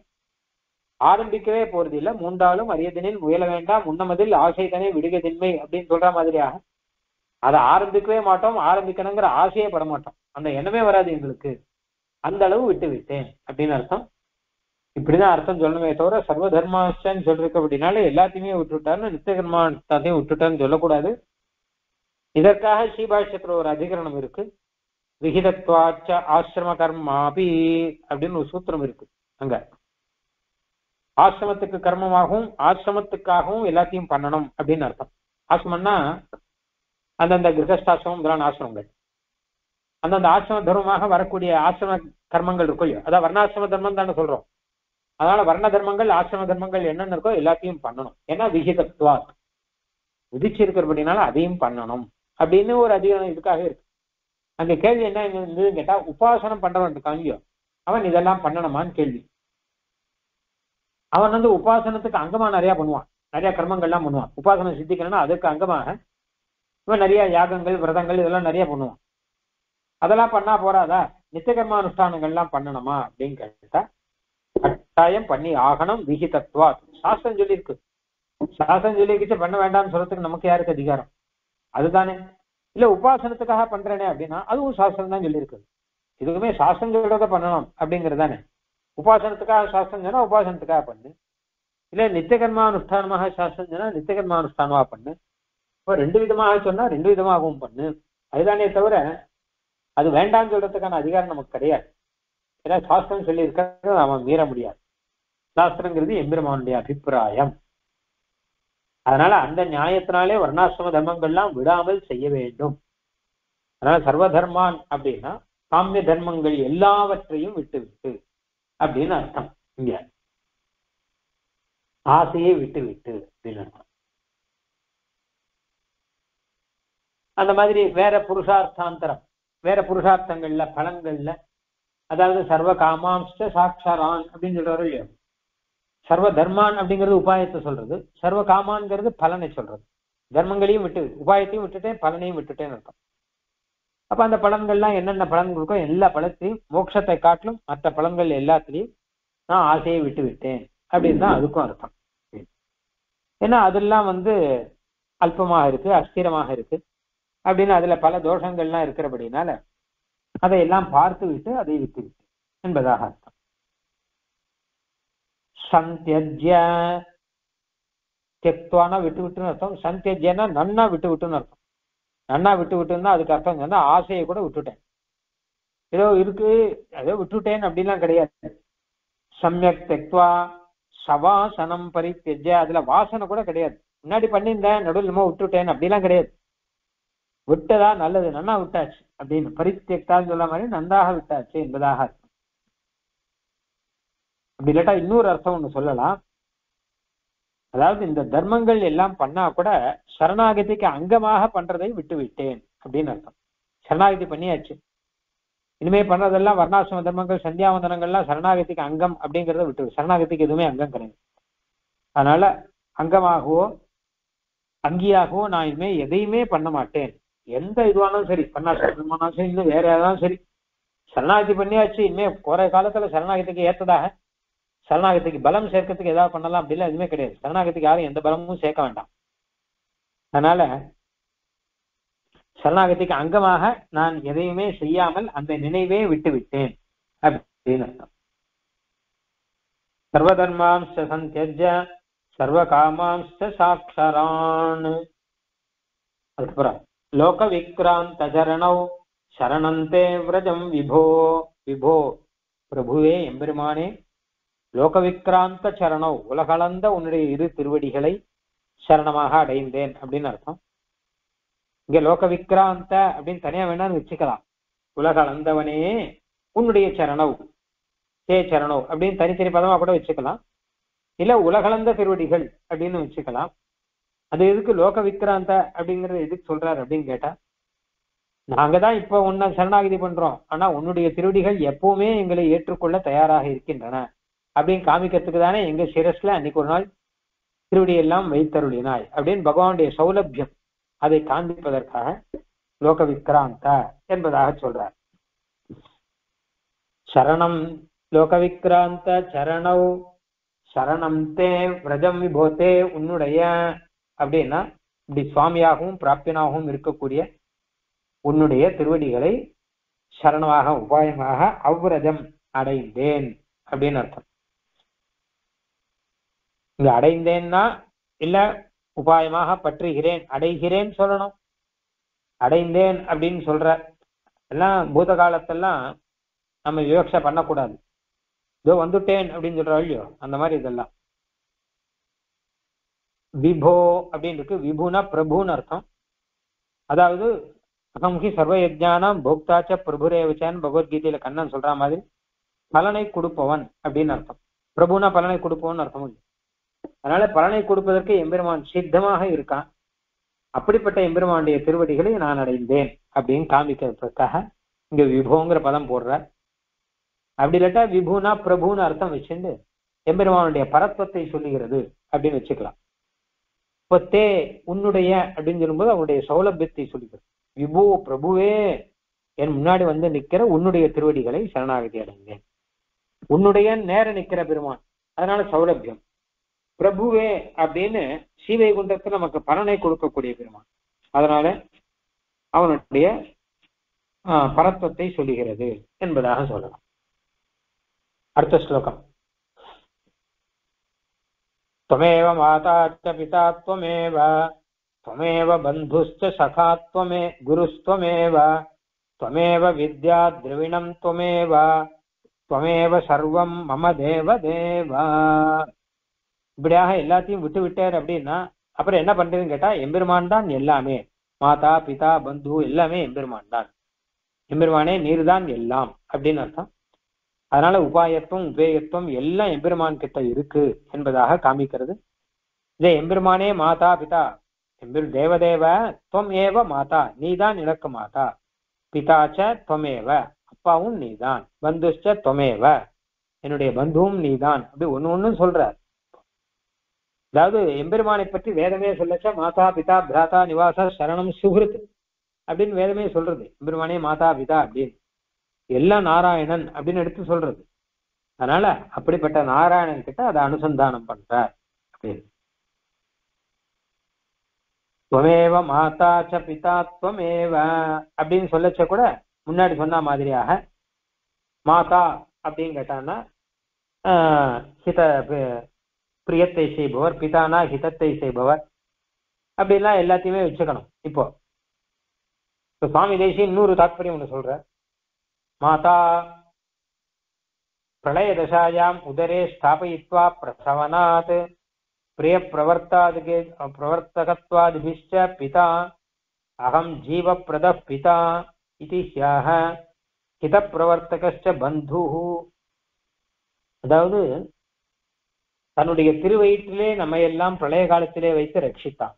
ஆரம்பிக்கவே போறது இல்லை. மூன்றாலும் அரியதனில் முயல வேண்டாம், முன்னமதில் ஆசை தானே விடுகதின்மை அப்படின்னு சொல்ற மாதிரியாக அதை ஆரம்பிக்கவே மாட்டோம், ஆரம்பிக்கணுங்கிற ஆசையே பட மாட்டோம், அந்த எண்ணமே வராது எங்களுக்கு. அந்த அளவு விட்டு விட்டேன் அப்படின்னு அர்த்தம். இப்படிதான் அர்த்தம் சொல்லணுமே தவிர சர்வ தர்மாஷ்டன்னு சொல்லிருக்கு அப்படின்னால எல்லாத்தையுமே விட்டுட்டாருன்னு நித்திய கர்மாஷ்டத்தையும் விட்டுட்டான்னு சொல்லக்கூடாது. இதற்காக ஸ்ரீபாஷ்யத்துல ஒரு அதிகரணம் இருக்கு, விகிதத்வாச்ச ஆசிரம கர்மாபி அப்படின்னு ஒரு சூத்திரம் இருக்கு. அங்க ஆசிரமத்துக்கு கர்மமாகவும் ஆசிரமத்துக்காகவும் எல்லாத்தையும் பண்ணணும் அப்படின்னு அர்த்தம். ஆசிரமம்னா அந்தந்த கிரகஸ்தாசிரமம் இதெல்லாம் ஆசிரமங்கள், அந்தந்த ஆசிரம தர்மமாக வரக்கூடிய ஆசிரம கர்மங்கள் இருக்கோ, அதான் வர்ணாசிரம தர்மம் தானே சொல்றோம். அதனால வர்ண தர்மங்கள் ஆசிரம தர்மங்கள் என்னென்ன இருக்கோ எல்லாத்தையும் பண்ணணும். ஏன்னா விகிதத்வா விதிச்சு இருக்கிறபடினால அதையும் பண்ணணும் அப்படின்னு ஒரு அதிகாரம் இதுக்காக இருக்கு. அங்க கேள்வி என்ன இருந்ததுன்னு கேட்டா, உபாசனம் பண்றவன் இருக்காங்கயோ அவன் இதெல்லாம் பண்ணணுமான்னு கேள்வி. அவன் உபாசனத்துக்கு அங்கமா நிறைய பண்ணுவான், நிறைய கர்மங்கள்லாம் பண்ணுவான். உபாசனம் சித்திக்கணும்னா அதுக்கு அங்கமாக இவன் நிறைய யாகங்கள் விரதங்கள் இதெல்லாம் நிறைய பண்ணுவான். அதெல்லாம் பண்ணா போறாதா, நித்தியகர்மானுஷ்டானங்கள்லாம் பண்ணணுமா அப்படின்னு கேட்டா கட்டாயம் பண்ணி ஆகணும். விகிதத்வா சாஸ்திரம் சொல்லியிருக்கு. சாஸ்திரம் சொல்லிக்கிச்சு பண்ண வேண்டாம்னு சொல்றதுக்கு நமக்கு யாருக்கு அதிகாரம்? அதுதானே. இல்ல உபாசனத்துக்காக பண்றேனே அப்படின்னா அதுவும் சாஸ்திரம் தான் சொல்லியிருக்கு. இதுக்குமே சாஸ்திரம் சொல்றத பண்ணணும் அப்படிங்கிறது தானே. உபாசனத்துக்காக சாஸ்திரம் சொன்னா உபாசனத்துக்காக பண்ணு, இல்ல நித்தியகர்மானுஷ்டானமாக சாஸ்திரம் சொன்னா நித்தியகர்மானுஷ்டானமா பண்ணு. இப்போ ரெண்டு விதமாக சொன்னா ரெண்டு விதமாகவும் பண்ணு. அதுதானே தவிர அது வேண்டாம்னு சொல்றதுக்கான அதிகாரம் நமக்கு கிடையாது. ஏன்னா சாஸ்திரம் சொல்லியிருக்க நாம மீற முடியாது. சாஸ்திரங்கிறது எம்பெருமானுடைய அபிப்பிராயம். அதனால அந்த நியாயத்தினாலே வர்ணாசிரம தர்மங்கள்லாம் விடாமல் செய்ய வேண்டும். அதனால சர்வ தர்மான் அப்படின்னா காமிய தர்மங்கள் எல்லாவற்றையும் விட்டு விட்டு அப்படின்னு அர்த்தம். இங்க ஆசையை விட்டு விட்டு அப்படின்னு அர்த்தம். அந்த மாதிரி வேற புருஷார்த்தாந்தரம், வேற புருஷார்த்தங்கள்ல பலங்கள்ல, அதாவது சர்வ காமாம்ச சாட்சாரான் அப்படின்னு சொல்றாரு இல்லையா. சர்வ தர்மான் அப்படிங்கிறது உபாயத்தை சொல்றது, சர்வ காமான்ங்கிறது பலனை சொல்றது. தர்மங்களையும் விட்டு உபாயத்தையும் விட்டுட்டேன் பலனையும் விட்டுட்டேன்னு அர்த்தம். அப்ப அந்த பலன்கள்லாம் என்னென்ன பலன் இருக்கோ எல்லா பலத்திலையும் மோட்சத்தை காட்டிலும் மற்ற பலன்கள் எல்லாத்திலையும் நான் ஆசையை விட்டு விட்டேன் அப்படின்னு தான் அதுக்கும் அர்த்தம். ஏன்னா அதெல்லாம் அல்பமாக இருக்கு, அஸ்திரமாக இருக்கு அப்படின்னு அதுல பல தோஷங்கள்லாம் இருக்கிறபடினால அதையெல்லாம் பார்த்து விட்டு அதை விட்டு விட்டு என்பதாக அர்த்தம். சந்தியஜ்ய தெக்துவானா விட்டு விட்டுன்னு அர்த்தம். சந்தியஜ்யனா நன்னா விட்டு விட்டுன்னு அர்த்தம். நன்னா விட்டு விட்டுன்னா அதுக்கு அர்த்தம் சொன்னா ஆசையை கூட விட்டுட்டேன், ஏதோ இருக்கு ஏதோ விட்டுட்டேன் அப்படின்லாம் கிடையாது. சமயக் தெக்துவா சவாசனம் பரித்யஜ்ய, அதுல வாசனை கூட கிடையாது. முன்னாடி பண்ணியிருந்தேன் நடுவில் நம்ம விட்டுட்டேன் அப்படிலாம் கிடையாது. விட்டதா நல்லது, நன்னா விட்டாச்சு அப்படின்னு பரித்யக்தான்னு சொல்ல மாதிரி நன்றாக விட்டாச்சு என்பதாக அர்த்தம். அப்படி இல்லாட்டா இன்னொரு அர்த்தம் ஒண்ணு சொல்லலாம். அதாவது இந்த தர்மங்கள் எல்லாம் பண்ணா கூட சரணாகதிக்கு அங்கமாக பண்றதை விட்டு விட்டேன் அப்படின்னு அர்த்தம். சரணாகதி பண்ணியாச்சு, இனிமே பண்றதெல்லாம் வர்ணாசிரம தர்மங்கள் சந்தியாவந்தனங்கள்லாம் சரணாகதிக்கு அங்கம் அப்படிங்கிறத விட்டு, சரணாகதிக்கு எதுவுமே அங்கம் கிடையாது. அதனால அங்கமாகவோ அங்கியாகவோ நான் இனிமே எதையுமே பண்ண மாட்டேன். எந்த இதுவானாலும் சரி, பண்ணாலும் சரி, இன்னும் வேற ஏதாவது சரி, சரணாகதி பண்ணியாச்சு. இனிமே போற காலத்துல சரணாகதிக்கு ஏற்றதாக சரணாகதிக்கு பலம் சேர்க்கறதுக்கு ஏதாவது பண்ணலாம் அப்படின்னா எதுவுமே கிடையாது. சரணாகதிக்கு யாரும் எந்த பலமும் சேர்க்க வேண்டாம். அதனால சரணாகதிக்கு அங்கமாக நான் எதையுமே செய்யாமல் அந்த நினைவே விட்டு விட்டேன் அப்படின்னு அர்த்தம். சர்வதர்மாம்ச சந்தியஜ்ய சர்வ காமாம்ச சாட்சரான். அதுக்கப்புறம் லோக விக்ராந்த சரணவ் சரணந்தே விரஜம் விபோ விபோ பிரபுவே எம்பெருமானே, லோக விக்ராந்த சரணவ் உலகளந்த உன்னுடைய இரு திருவடிகளை சரணமாக அடைந்தேன் அப்படின்னு அர்த்தம். இங்க லோக விக்ராந்த அப்படின்னு தனியா வேண்டாம்னு வச்சுக்கலாம். உலகளந்தவனே உன்னுடைய சரணவ் தே சரணவ் அப்படின்னு தனித்தனி பதமா கூட வச்சுக்கலாம். இல்ல உலகளந்த திருவடிகள் அப்படின்னு வச்சுக்கலாம். அது எதுக்கு லோக விக்ராந்த அப்படிங்கறது எதுக்கு சொல்றாரு அப்படின்னு கேட்டா, நாங்க தான் இப்ப உன்னை சரணாகதி பண்றோம், ஆனா உன்னுடைய திருவடிகள் எப்பவுமே எங்களை ஏற்றுக்கொள்ள தயாராக இருக்கின்றன அப்படின்னு காமிக்கிறதுக்கு தானே எங்க சிரஸ்ல அன்னைக்கு ஒரு நாள் திருவடியெல்லாம் வைத்தருளினாய் அப்படின்னு பகவானுடைய சௌலபியம் அதை காண்பிப்பதற்காக லோக விக்ராந்த என்பதாக சொல்றார். சரணம் லோக விக்ராந்த சரணவ் சரணம் தே விரஜம் விபோதே, உன்னுடைய அப்படின்னா இப்படி சுவாமியாகவும் பிராப்தியனாகவும் இருக்கக்கூடிய உன்னுடைய திருவடிகளை சரணமாக உபாயமாக அவ்விரஜம் அடைந்தேன் அப்படின்னு அர்த்தம். இங்க அடைந்தேன்னா இல்ல உபாயமாக பற்றுகிறேன் அடைகிறேன் சொல்லணும். அடைந்தேன் அப்படின்னு சொல்ற எல்லாம் பூத காலத்தெல்லாம் நம்ம விவக்ஷ பண்ணக்கூடாது. இதோ வந்துட்டேன் அப்படின்னு சொல்றோம் இல்லையோ அந்த மாதிரி இதெல்லாம் विभो अप्पडिनु विभुना प्रभुन अर्थम अदावदु अहम हि सर्व यज्ञानां भोक्ता च प्रभुरेव च भगवद्गीतैल कन्नन सोल्रा मादिरि पलनै कुडुपवन अप्पडिनु अर्थम प्रभुना पलनै कुडुपवन अर्थम उल्ला अदनाल पलनै कुडुपदற்கு எம்பெருமான் சித்தமாக இருக்கான் அப்படிப்பட்ட எம்பெருமானுடைய திருவடிகளை நான் அடைந்தேன் அப்படிን காமிக்கிறதுக்காக இங்க விபோங்கற பதம் போடுறார் அப்படி இல்லட்டா விபுனா பிரபுன்னு அர்த்தம் வெச்சிண்டு எம்பெருமானுடைய பரத்வத்தை சொல்லுகிறது அப்படினு வெச்சுக்கலாம் பத்தே உன்னுடைய அப்படினு சொல்லும்போது அவருடைய சௌலபியத்தை சொல்லுகிறது விபு பிரபுவே என் முன்னாடி வந்து நிக்கிற உன்னுடைய திருவடிகளை சரணாகதி அடைந்தேன் உன்னுடைய நேர நிக்கிற பெருமான் அதனால சௌலபியம் பிரபுவே அப்படினு ஸ்ரீவைகுண்டத்துல நமக்கு பலனை கொடுக்கக்கூடிய பெருமான் அதனால அவனுடைய பரத்வத்தை சொல்லுகிறது என்பதாக சொல்லலாம் अर्थ श्लोकम् त्वमेव माता च पिता त्वमेव त्वमेव बन्धुश्च सखा त्वमेव गुरुस्त्वमेव त्वमेव विद्या द्रविणं त्वमेव त्वमेव सर्वं मम देव देवा இப்படியாக எல்லாத்தையும் விட்டு விட்டார் அப்படினா அப்புறம் என்ன பண்றதுன்னு கேட்டா எம்பெருமான் தான் எல்லாமே மாதா பிதா பந்து எல்லாமே எம்பெருமான் தான் எம்பெருமானே நீர்தான் எல்லாம் அப்படின்னு அர்த்தம் அதனால உபாயத்துவம் உபேயத்துவம் எல்லாம் எம்பெருமான் கிட்ட இருக்கு என்பதாக காமிக்கிறது இதே எம்பெருமானே மாதா பிதா தேவதேவ துவம் ஏவ மாதா நீதான் எனக்கு மாதா பிதாச்ச துவமேவ அப்பாவும் நீதான் பந்துச்ச துவமேவ என்னுடைய பந்துவும் நீதான் அப்படி ஒன்னு ஒன்னு சொல்றார் அதாவது எம்பெருமானை பற்றி வேதமே சொல்லச்ச மாதா பிதா பிராதா நிவாச சரணம் சுகிருத் அப்படின்னு வேதமே சொல்றது எம்பெருமானே மாதா பிதா அப்படின்னு எல்லாம் நாராயணன் அப்படின்னு எடுத்து சொல்றது அதனால அப்படிப்பட்ட நாராயணன் கிட்ட அதை அனுசந்தானம் பண்றார் அப்படின்னு துவமேவ மாதா ச பிதா துவமேவ அப்படின்னு சொல்லச்ச கூட முன்னாடி சொன்ன மாதிரியாக மாதா அப்படின்னு கேட்டான்னா ஹித பிரியத்தை செய்பவர் பிதானா ஹிதத்தை செய்பவர் அப்படிலாம் எல்லாத்தையுமே வச்சுக்கணும் இப்போ சுவாமி தேசிய இன்னொரு தாற்பயம் ஒன்று சொல்ற माता प्रलय दशायाम् उदरे स्थापयित्वा प्रसवनात् प्रिय प्रवर्तादिगे प्रवर्तकत्वादिभिश्च पिता अहं जीवप्रदः पिता इति स्याः हित प्रवर्तकश्च बन्धुः அதாவது தன்னுடைய திருவயிற்றிலே நம்ம எல்லாம் பிரளய காலத்திலே வைத்து ரட்சித்தான்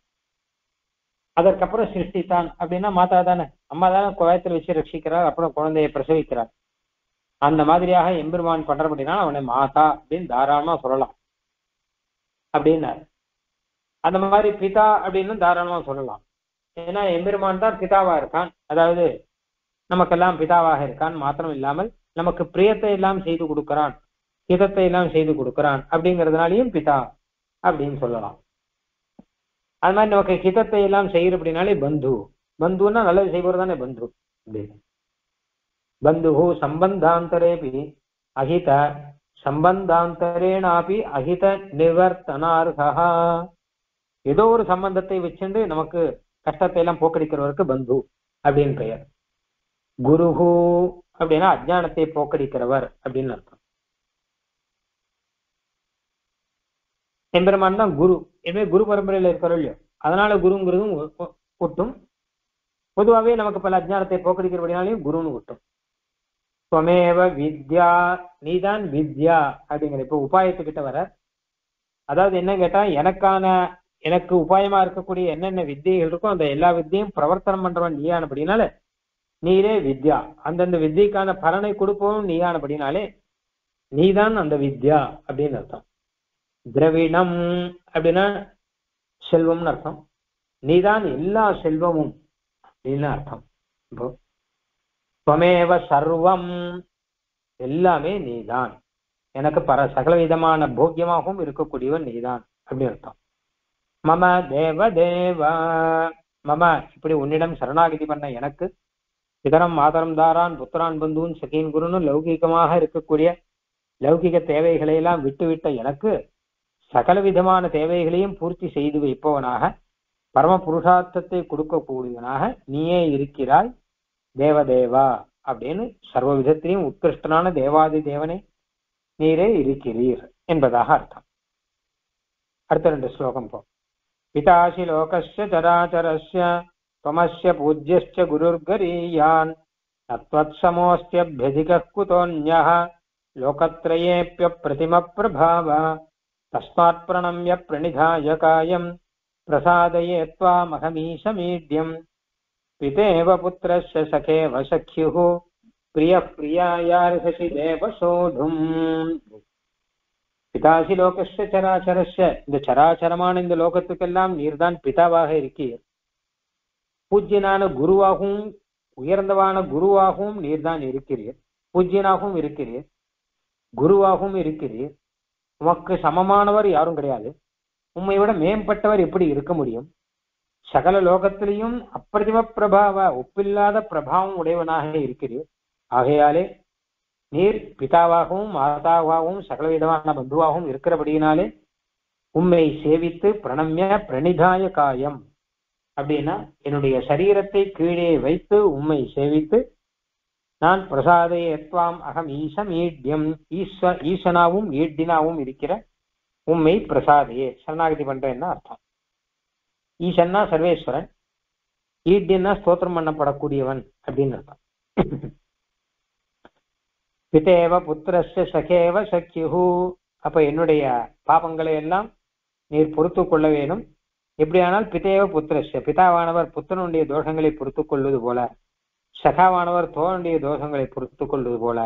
அதற்கப்புறம் சிருஷ்டித்தான் அப்படின்னா மாதா தானே அம்மா தானே குவாயத்தில் வச்சு ரட்சிக்கிறார் அப்புறம் குழந்தையை பிரசவிக்கிறார் அந்த மாதிரியாக எம்பெருமான் பண்ற அப்படின்னா அவனை மாதா அப்படின்னு தாராளமா சொல்லலாம் அப்படின்னாரு அந்த மாதிரி பிதா அப்படின்னு தாராளமா சொல்லலாம் ஏன்னா எம்பெருமான் தான் பிதாவா இருக்கான் அதாவது நமக்கெல்லாம் பிதாவாக இருக்கான் மாத்திரம் இல்லாமல் நமக்கு பிரியத்தை எல்லாம் செய்து கொடுக்கிறான் ஹிதத்தை எல்லாம் செய்து கொடுக்கிறான் அப்படிங்கிறதுனாலையும் பிதா அப்படின்னு சொல்லலாம் அது மாதிரி நமக்கு ஹிதத்தை எல்லாம் செய்யற அப்படின்னாலே பந்து பந்துன்னா நல்லது செய்வது தானே பந்து அப்படின்னு பந்து சம்பந்தாந்தரேபி அஹித சம்பந்தாந்தரேனாபி அஹித நிவர்த்தனார்ஹா ஏதோ ஒரு சம்பந்தத்தை வச்சுண்டு நமக்கு கஷ்டத்தை எல்லாம் போக்கடிக்கிறவருக்கு பந்து அப்படின்னு பெயர் குருஹூ அப்படின்னா அஜ்ஞானத்தை போக்கடிக்கிறவர் அப்படின்னு அர்த்தம் எம்பெருமான் தான் குரு எப்பவுமே குரு பரம்பரையில இருக்கிறோம் இல்லையோ அதனால குருங்கிறதும் ஒட்டும் பொதுவாகவே நமக்கு பல அஜ்ஞானத்தை போக்கடிக்கிறபடினாலையும் குருன்னு ஒட்டும் துவமேவ வித்யா நீதான் வித்யா அப்படிங்கிற இப்போ உபாயத்துக்கிட்ட வர அதாவது என்ன கேட்டா எனக்கு உபாயமா இருக்கக்கூடிய என்னென்ன வித்தியைகள் இருக்கோ அந்த எல்லா வித்தியும் பிரவர்த்தனம் பண்றவன் நீயானபடினால நீரே வித்யா அந்தந்த வித்தியக்கான பலனை கொடுப்பவும் நீயானபடினாலே நீதான் அந்த வித்யா அப்படின்னு அர்த்தம் திரவிடம் அப்படின்னா செல்வம்னு அர்த்தம் நீதான் எல்லா செல்வமும் அப்படின்னு அர்த்தம் இப்போ துவமேவ சர்வம் எல்லாமே நீதான் எனக்கு சகலவிதமான போக்கியமாகவும் இருக்கக்கூடியவன் நீதான் அப்படின்னு அர்த்தம் மம தேவ தேவா மம இப்படி உன்னிடம் சரணாகதி பண்ண எனக்கு இதரம் மாதரம் தாரான் புத்திரான் பந்துன் சகீன் குருன்னு லௌகீகமாக இருக்கக்கூடிய லௌகிக தேவைகளையெல்லாம் விட்டுவிட்ட எனக்கு சகல விதமான தேவைகளையும் பூர்த்தி செய்து வைப்பவனாக பரம புருஷார்த்தத்தை கொடுக்கக்கூடியவனாக நீயே இருக்கிறாய் தேவதேவா அப்படின்னு சர்வ விதத்திலையும் உத்கிருஷ்டனான தேவாதி தேவனை நீரே இருக்கிறீர் என்பதாக அர்த்தம் அடுத்த 2 ஸ்லோகம் போ पितासि लोकस्य चराचरस्य त्वमस्य पूज्यश्च गुरुर्गरीयान् तत्त्वत्समोऽस्त्यभ्यधिकः कुतोऽन्यः लोकत्रयेऽप्य प्रतिमप्रभाव तस्मात् प्रणम्य प्रणिधाय कायं प्रसादये त्वामहमीशमीड्यम् पितेव पुत्रस्य सखेव सख्युः प्रियः प्रियायार्हसि देव सोढुम्। पितासि लोकस्य चराचरस्य इंद चराचरमान इंद लोकत्तुक्केल्लाम नीर्दान पितावाह इरुक्कीर पूज्यनान गुरुवागुम उयर्ंदवान गुरुवागुम नीर्दान इरुक्कीर पूज्यनागुम इरुक्कीर गुरुवागुम इरुक्कीर उमक्कु सममानवर यारुम किडैयादु उम्मै विड मेंपट्टवर एप्पडी इरुक्क मुडियुम सकल लोकत्तिलुम अप्रतिम प्रभाव ओप्पिल्लाद प्रभावम उडैवनाह इरुक्कीर आगैयाले நீர் பிதாவாகவும் மாதாவாகவும் சகல விதமான பந்துவாகவும் இருக்கிறபடியினாலே உம்மை சேவித்து பிரணம்ய பிரணிதாய காயம் அப்படின்னா என்னுடைய சரீரத்தை கீழே வைத்து உம்மை சேவித்து நான் பிரசாதயேத்வாம் அகம் ஈசம் ஈட்யம் ஈசனாவும் ஈட்டினாவும் இருக்கிற உம்மை பிரசாதையே சரணாகதி பண்றேன்னா அர்த்தம். ஈசன்னா சர்வேஸ்வரன், ஈட்டின்னா ஸ்தோத்திரம் பண்ணப்படக்கூடியவன் அப்படின்னு அர்த்தம். पितेव पुत्रस्य सखेव सख्युः அப்ப என்னுடைய பாபங்களை எல்லாம் நீர் பொறுத்துக் கொள்ள வேணும். எப்படியானால் பிதேவ புத்திரஸ்ய பிதாவானவர் புத்திரனுடைய தோஷங்களை பொறுத்துக் கொள்வது போல, சகாவானவர் தோழனுடைய தோஷங்களை பொறுத்துக் கொள்வது போல,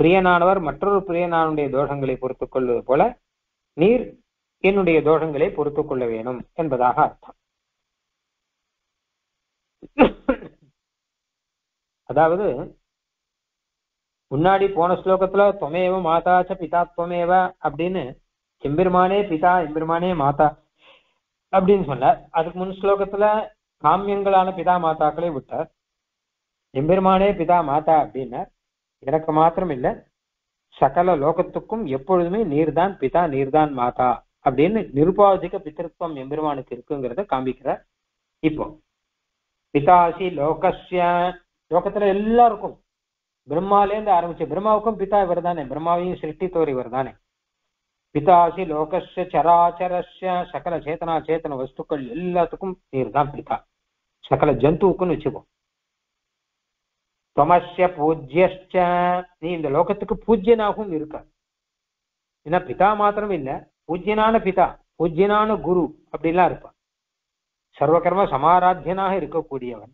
பிரியனானவர் மற்றொரு பிரியனானுடைய தோஷங்களை பொறுத்துக் கொள்வது போல நீர் என்னுடைய தோஷங்களை பொறுத்துக் கொள்ள வேணும் என்பதாக அர்த்தம். அதாவது முன்னாடி போன ஸ்லோகத்துல தொமேவ மாதாச்ச பிதா தொமேவ அப்படின்னு எம்பெருமானே பிதா எம்பெருமானே மாதா அப்படின்னு சொன்னார். அதுக்கு முன் ஸ்லோகத்துல காமியங்களான பிதா மாதாக்களை விட்டார். எம்பெருமானே பிதா மாதா அப்படின்னா எனக்கு மாத்திரம் இல்லை சகல லோகத்துக்கும் எப்பொழுதுமே நீர்தான் பிதா நீர்தான் மாதா அப்படின்னு நிருபாதிக பித்திருத்துவம் எம்பெருமானுக்கு இருக்குங்கிறத காமிக்கிறார். இப்போ பிதாசி லோகஸ்ய லோகத்துல எல்லாருக்கும் பிரம்மாலேருந்து ஆரம்பிச்சு பிரம்மாவுக்கும் பிதா இவர் தானே, பிரம்மாவையும் சிருஷ்டித்தோர் இவர் தானே. பிதாசி லோகஸ்ய சராச்சரஸ்ய சகல சேத்தனா சேத்தன வஸ்துக்கள் எல்லாத்துக்கும் நீர் தான் பிதா, சகல ஜந்துவுக்குன்னு வச்சுப்போம். தொமஸ்ய பூஜ்யஸ்ச நீ இந்த லோகத்துக்கு பூஜ்யனாகவும் இருக்க, ஏன்னா பிதா மாத்திரம் இல்லை பூஜ்யனான பிதா பூஜ்யனான குரு அப்படிலாம் இருப்பான். சர்வகர்ம சமாராத்தியனாக இருக்கக்கூடியவன்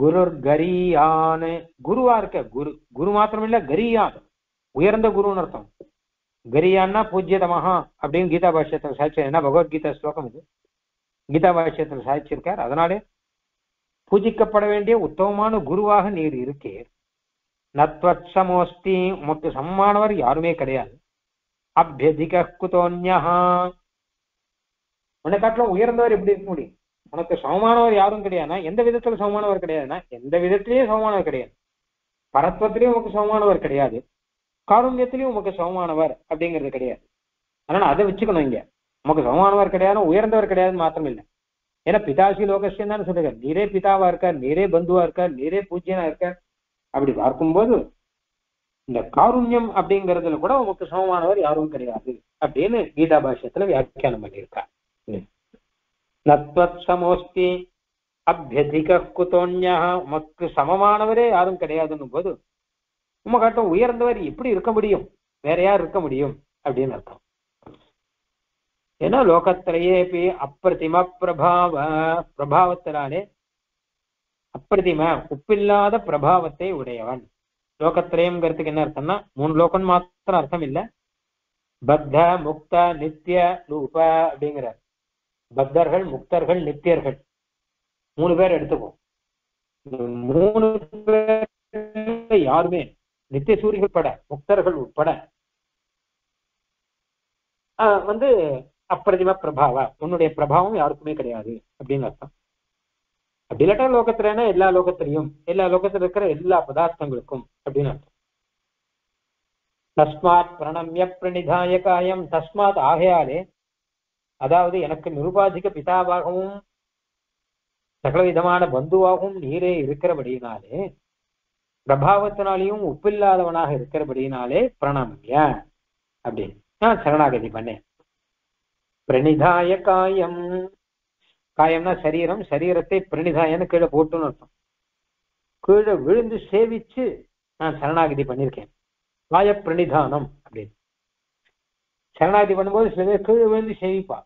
குரு கரியான் குருவா இருக்க, குரு குரு மாத்திரம் இல்ல கரியான் உயர்ந்த குருன்னு அர்த்தம். கரியான்னா பூஜ்யதமஹா அப்படின்னு கீதா பாஷ்யத்தில் சாதிச்சு, ஏன்னா பகவத்கீதா ஸ்லோகம் இது கீதா பாஷ்யத்தில் சாதிச்சிருக்கார். அதனாலே பூஜிக்கப்பட வேண்டிய உத்தமமான குருவாக நீர் இருக்கீர். நத்வத்சமோஸ்தி உமக்கு சமமானவர் யாருமே கிடையாது. அப்யதிக குதோன்யா உன்னை காட்டிலும் உயர்ந்தவர் எப்படி இருக்க முடியும்? உனக்கு சமமானவர் யாரும் கிடையாதுனா எந்த விதத்துல சமமானவர் கிடையாதுன்னா எந்த விதத்திலயும் சமமானவர் கிடையாது. பரத்வத்திலையும் உனக்கு சமமானவர் கிடையாது, காருண்யத்திலையும் உமக்கு சமமானவர் அப்படிங்கிறது கிடையாது. அதனால அதை வச்சுக்கணும். இங்க உமக்கு சமமானவர் கிடையாது, உயர்ந்தவர் கிடையாது மாத்திரம் இல்லை. ஏன்னா பிதாசி லோகசியம் தானே சொல்லுங்க, நீரே பிதாவா இருக்கார், நீரே பந்துவா இருக்கார், நீரே பூஜ்யனா இருக்கார். அப்படி பார்க்கும்போது இந்த காருண்யம் அப்படிங்கிறதுல கூட உமக்கு சமமானவர் யாரும் கிடையாது அப்படின்னு கீதா பாஷ்யத்துல வியாக்கியானம் பண்ணியிருக்கார். நத்வத்சமோஸ்தி அப்யதிக குதோன்யா உமக்கு சமமானவரே யாரும் கிடையாதுன்னும் போது உம காட்டும் உயர்ந்தவர் எப்படி இருக்க முடியும், வேற யார் இருக்க முடியும் அப்படின்னு அர்த்தம். ஏன்னா லோகத்திலேயே அப்பிரதிம பிரபாவ பிரபாவத்தினாலே அப்பிரதிம உப்பில்லாத பிரபாவத்தை உடையவன். லோகத்திரயம்ங்கிறதுக்கு என்ன அர்த்தம்னா மூணு லோகம் மாத்திரம் அர்த்தம் இல்லை, பத்த முக்த நித்திய ரூப அப்படிங்கிறார். பக்தர்கள் முக்தர்கள் நித்தியர்கள் மூணு பேர் எடுத்துக்கும். மூணு பேர் யாருமே நித்திய சூரிகள் பட முக்தர்கள் உட்பட வந்து அப்பிரதிம பிரபாவ உன்னுடைய பிரபாவம் யாருக்குமே கிடையாது அப்படின்னு அர்த்தம். அப்படி இல்லாட்டா லோகத்துலன்னா எல்லா லோகத்திலையும் எல்லா லோகத்துல இருக்கிற எல்லா பதார்த்தங்களுக்கும் அப்படின்னு அர்த்தம். தஸ்மாத் பிரணம்ய பிரணிதாய காயம் தஸ்மாத் ஆகையாலே அதாவது எனக்கு நிருபாதிக பிதாவாகவும் சகலவிதமான பந்துவாகவும் நீரே இருக்கிறபடியினாலே பிரபாவத்தினாலேயும் உப்பில்லாதவனாக இருக்கிறபடியினாலே பிரணம்ய அப்படின்னு நான் சரணாகதி பண்ணேன். प्रणिधाय कायम, कायमना शरीरम, शरीरते प्रणिधायन कीड़े पोट्टुनु अर्थम, कीड़े विलुंदु सेविच्चु நான் சரணாகதி பண்ணிருக்கேன். வாய பிரணிதானம் அப்படின்னு சரணாகதி பண்ணும்போது சில பேர் கீழே விழுந்து சேவிப்பா.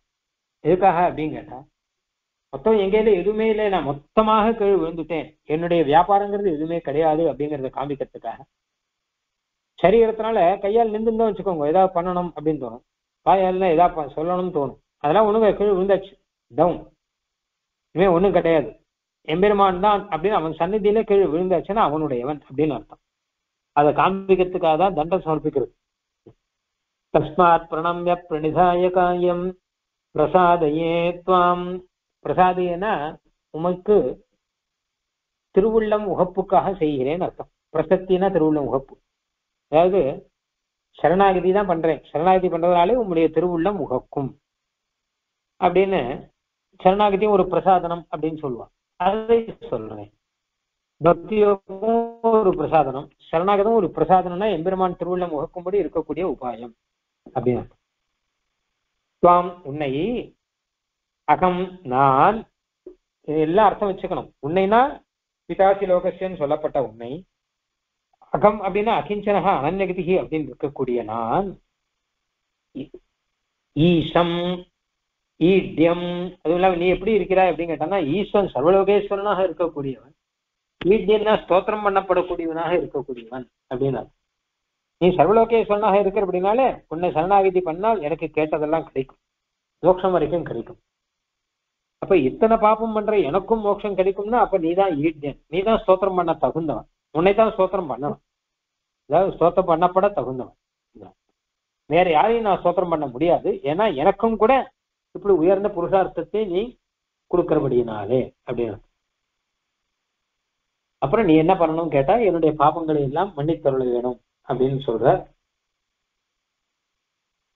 எதுக்காக அப்படின்னு கேட்டா, மொத்தம் எங்கேயில எதுவுமே இல்லை, நான் மொத்தமாக கீழே விழுந்துட்டேன், என்னுடைய வியாபாரங்கிறது எதுவுமே கிடையாது அப்படிங்கறத காமிக்கிறதுக்காக. சரீரத்தினால கையால் நின்றுதான் வச்சுக்கோங்க, ஏதாவது பண்ணணும் அப்படின்னு தோணும், வாயால ஏதாவது சொல்லணும்னு தோணும், அதெல்லாம் ஒண்ணுங்க கீழே விழுந்தாச்சு, டவுன், இனிமே ஒண்ணும் கிடையாது, எம்பெருமான் தான் அப்படின்னு அவன் சந்நிதியில கீழே விழுந்தாச்சுன்னா அவனுடையவன் அப்படின்னு அர்த்தம். அதை காண்பிக்கிறதுக்காக தான் தண்டம் சமர்ப்பிக்கிறது. தஸ்மாத் பிரணம்ய பிரணிதாய காயம் பிரசாதையே துவாம், பிரசாதையனா உமக்கு திருவுள்ளம் உகப்புக்காக செய்கிறேன் அர்த்தம். பிரசத்தினா திருவுள்ளம் உகப்பு, அதாவது சரணாகதி தான் பண்றேன், சரணாகதி பண்றதுனாலே உங்களுடைய திருவுள்ளம் உகக்கும் அப்படின்னு. சரணாகதியும் ஒரு பிரசாதனம் அப்படின்னு சொல்லுவான், அதை சொல்றேன். பக்தியோகமும் ஒரு பிரசாதனம், சரணாகதம் ஒரு பிரசாதனம்னா எம்பெருமான் திருவுள்ளம் உகக்கும்படி இருக்கக்கூடிய உபாயம் அப்படின்னா. துவாம் உன்னை, அகம் நான், எல்லாம் அர்த்தம் வச்சுக்கணும். உன்னைனா பிதாசி லோகஸ்யன்னு சொல்லப்பட்ட உன்னை, அகம் அப்படின்னா அகிஞ்சனகா அனன்யகதிகி அப்படின்னு இருக்கக்கூடிய நான், ஈசம் ஈட்யம், அதுவும் இல்லாம நீ எப்படி இருக்கிறாய் அப்படின்னு கேட்டான்னா ஈஸ்வன் சர்வலோகேஸ்வரனாக இருக்கக்கூடியவன், ஈட்யம்னா ஸ்தோத்திரம் பண்ணப்படக்கூடியவனாக இருக்கக்கூடியவன் அப்படின்னா. நீ சர்வலோகேஸ்வரனாக இருக்கிற அப்படின்னாலே உன்னை சரணாகதி பண்ணால் எனக்கு கேட்டதெல்லாம் கிடைக்கும், மோட்சம் வரைக்கும் கிடைக்கும். அப்ப இத்தனை பாப்பம் பண்ற எனக்கும் மோட்சம் கிடைக்கும்னா அப்ப நீதான் ஈட்யன், நீதான் ஸ்தோத்திரம் பண்ண தகுந்தவன், உன்னைதான் ஸ்தோத்திரம் பண்ணணும், அதாவது ஸ்தோத்திரம் பண்ணப்பட தகுந்தவன், வேற யாரையும் நான் ஸ்தோத்திரம் பண்ண முடியாது, ஏன்னா எனக்கும் கூட இப்படி உயர்ந்த புருஷார்த்தத்தை நீ கொடுக்கிறபடினாலே அப்படின்னு. அப்புறம் நீ என்ன பண்ணணும் கேட்டா, என்னுடைய பாபங்களை எல்லாம் மன்னித்தருள வேணும் அப்படின்னு சொல்ற.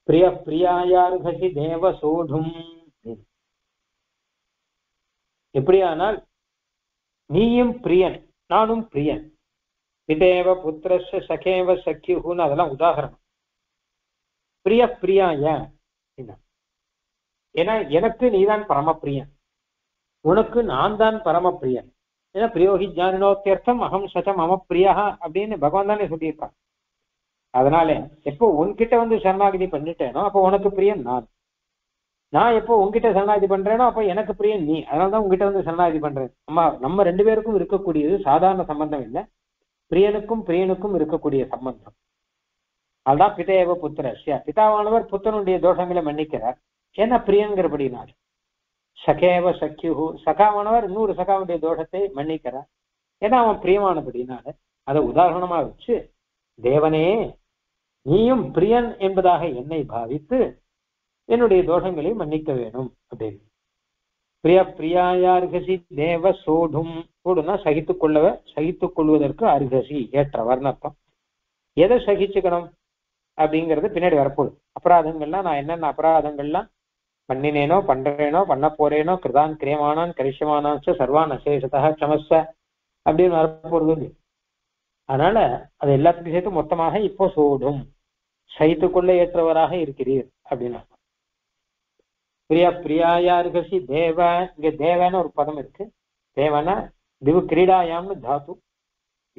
பிரிய பிரியாயார்கசி தேவ சோதும், எப்படியானால் நீயும் பிரியன் நானும் பிரியன், பிதேவ புத்திரஸ்ய சகேவ சக்யுன்னு அதெல்லாம் உதாகரணம். பிரிய பிரியாய, ஏன்னா எனக்கு நீதான் பரமப்பிரியன், உனக்கு நான் தான் பரமப்பிரியன். ஏன்னா பிரியோகி ஜானினோத்தியர்த்தம் அகம் சச்சம் மம பிரியா அப்படின்னு பகவான் தானே சொல்லியிருக்கான். அதனால எப்போ உன்கிட்ட வந்து சரணாகதி பண்ணிட்டேனோ அப்போ உனக்கு பிரியன் நான், நான் எப்போ உங்ககிட்ட சரணாகதி பண்றேனோ அப்போ எனக்கு பிரியன் நீ, அதனாலதான் உங்ககிட்ட வந்து சரணாகதி பண்றேன். நம்ம ரெண்டு பேருக்கும் இருக்கக்கூடியது சாதாரண சம்பந்தம் இல்லை, பிரியனுக்கும் பிரியனுக்கும் இருக்கக்கூடிய சம்பந்தம். அதுதான் பிதேவ புத்திரஸ்ய, பிதாவானவர் புத்தனுடைய தோஷங்களை மன்னிக்கிறார், ஏன்னா பிரியங்கிறபடினால. சகேவ சக்யு, சகாவானவர் இன்னொரு சகாவுடைய தோஷத்தை மன்னிக்கிறார், ஏன்னா அவன் பிரியமானபடினால. அதை உதாரணமா வச்சு தேவனே நீயும் பிரியன் என்பதாக என்னை பாவித்து என்னுடைய தோஷங்களை மன்னிக்க வேணும் அப்படின்னு. பிரிய பிரியாயார்கசி தேவ சோடும், சோடுனா சகித்துக் கொள்ளவ, சகித்துக் கொள்வதற்கு அர்கசி ஏற்றவர் அர்த்தம். எதை சகிச்சுக்கணும் அப்படிங்கிறது பின்னாடி வரப்போகுது. அபராதங்கள்லாம் நான் என்னென்ன அபராதங்கள்லாம் பண்ணினேனோ பண்றேனோ பண்ண போறேனோ, கிருதான் கிரியமானான் கரிஷமானாச்சு சர்வான் அசேஷதா சமச அப்படின்னு வரப்போறது. அதனால அது எல்லாத்துக்கும் சேர்த்து மொத்தமாக இப்போ சோடும், சைத்துக்குள்ள ஏற்றவராக இருக்கிறீர் அப்படின்னா. பிரியா பிரியாயார்கசி தேவ, இங்க தேவன்னு ஒரு பதம் இருக்கு, தேவனா திவு கிரீடாயாம்னு தாத்து,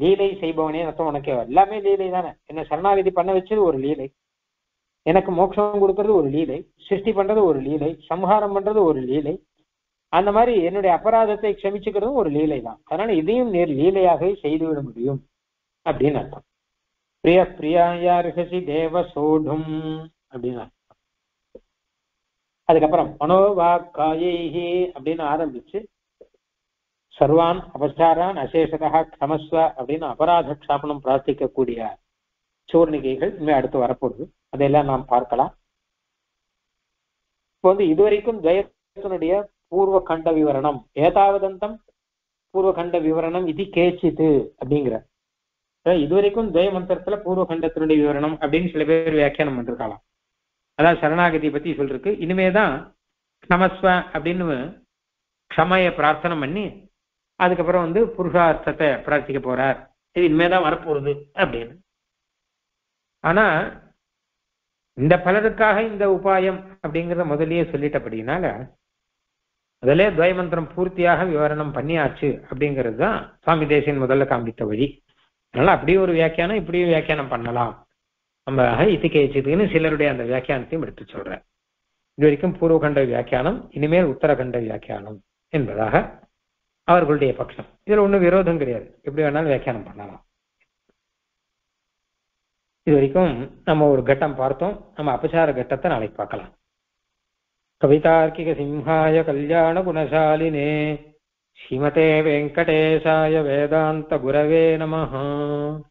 லீலை செய்பவனே அர்த்தம். உனக்கு எல்லாமே லீலை தானே, என்ன சரணாகதி பண்ண வச்சது ஒரு லீலை, எனக்கு மோட்சம் கொடுக்கறது ஒரு லீலை, சிருஷ்டி பண்றது ஒரு லீலை, சம்ஹாரம் பண்றது ஒரு லீலை, அந்த மாதிரி என்னுடைய அபராதத்தை க்ஷமிச்சுக்கிறதும் ஒரு லீலை தான். அதனால இதையும் நீர் லீலையாக செய்துவிட முடியும் அப்படின்னு அர்த்தம். பிரிய பிரியாயார்கசி தேவ சோடும் அப்படின்னு அர்த்தம். அதுக்கப்புறம் மனோவாக்காயை அப்படின்னு ஆரம்பிச்சு சர்வான் அபசாரான் அசேஷதா க்ஷமஸ்வ அப்படின்னு அபராத க்ஷாபனம் பிரார்த்திக்கக்கூடிய சூர்ணிகைகள் இனிமே அடுத்து வரப்போகுது, அதையெல்லாம் நாம் பார்க்கலாம். இப்போ வந்து இதுவரைக்கும் துவயத்தினுடைய பூர்வ கண்ட விவரணம், ஏதாவதந்தம் பூர்வ கண்ட விவரணம் இது கேச்சித்து அப்படிங்கிற, இதுவரைக்கும் துவய மந்திரத்துல பூர்வ கண்டத்தினுடைய விவரணம் அப்படின்னு சில பேர் வியாக்கியானம் பண்ணிருக்கலாம். அதான் சரணாகதியை பத்தி சொல்றதுக்கு இனிமேதான் க்ஷமஸ்வ அப்படின்னு க்ஷமைய பிரார்த்தனை பண்ணி அதுக்கப்புறம் வந்து புருஷார்த்தத்தை பிரார்த்திக்க போறார், இது இனிமேதான் வரப்போறது அப்படின்னு. ஆனா இந்த பலருக்காக இந்த உபாயம் அப்படிங்கறத முதல்லயே சொல்லிட்டபடினால அதிலே த்வய மந்திரம் பூர்த்தியாக விவரணம் பண்ணியாச்சு அப்படிங்கிறது தான் சுவாமி தேசிகன் முதல்ல காண்பித்த வழி. அதனால அப்படியே ஒரு வியாக்கியானம் இப்படியும் வியாக்கியானம் பண்ணலாம் நம்ம இத்திக்கேச்சுக்குன்னு சிலருடைய அந்த வியாக்கியானத்தையும் எடுத்து சொல்றேன். இது வரைக்கும் பூர்வகண்ட வியாக்கியானம், இனிமேல் உத்தரகண்ட வியாக்கியானம் என்பதாக அவர்களுடைய பட்சம். இதுல ஒன்றும் விரோதம் கிடையாது, எப்படி வேணாலும் வியாக்கியானம் பண்ணலாம். இது வரைக்கும் நம்ம ஒரு கட்டம் பார்த்தோம், நம்ம அபசார கட்டத்தை நாளைக்கு பார்க்கலாம். கவிதார்க்கிக சிம்ஹாய கல்யாண குணசாலினே ஸ்ரீமதே வெங்கடேசாய வேதாந்த குரவே நமஹ.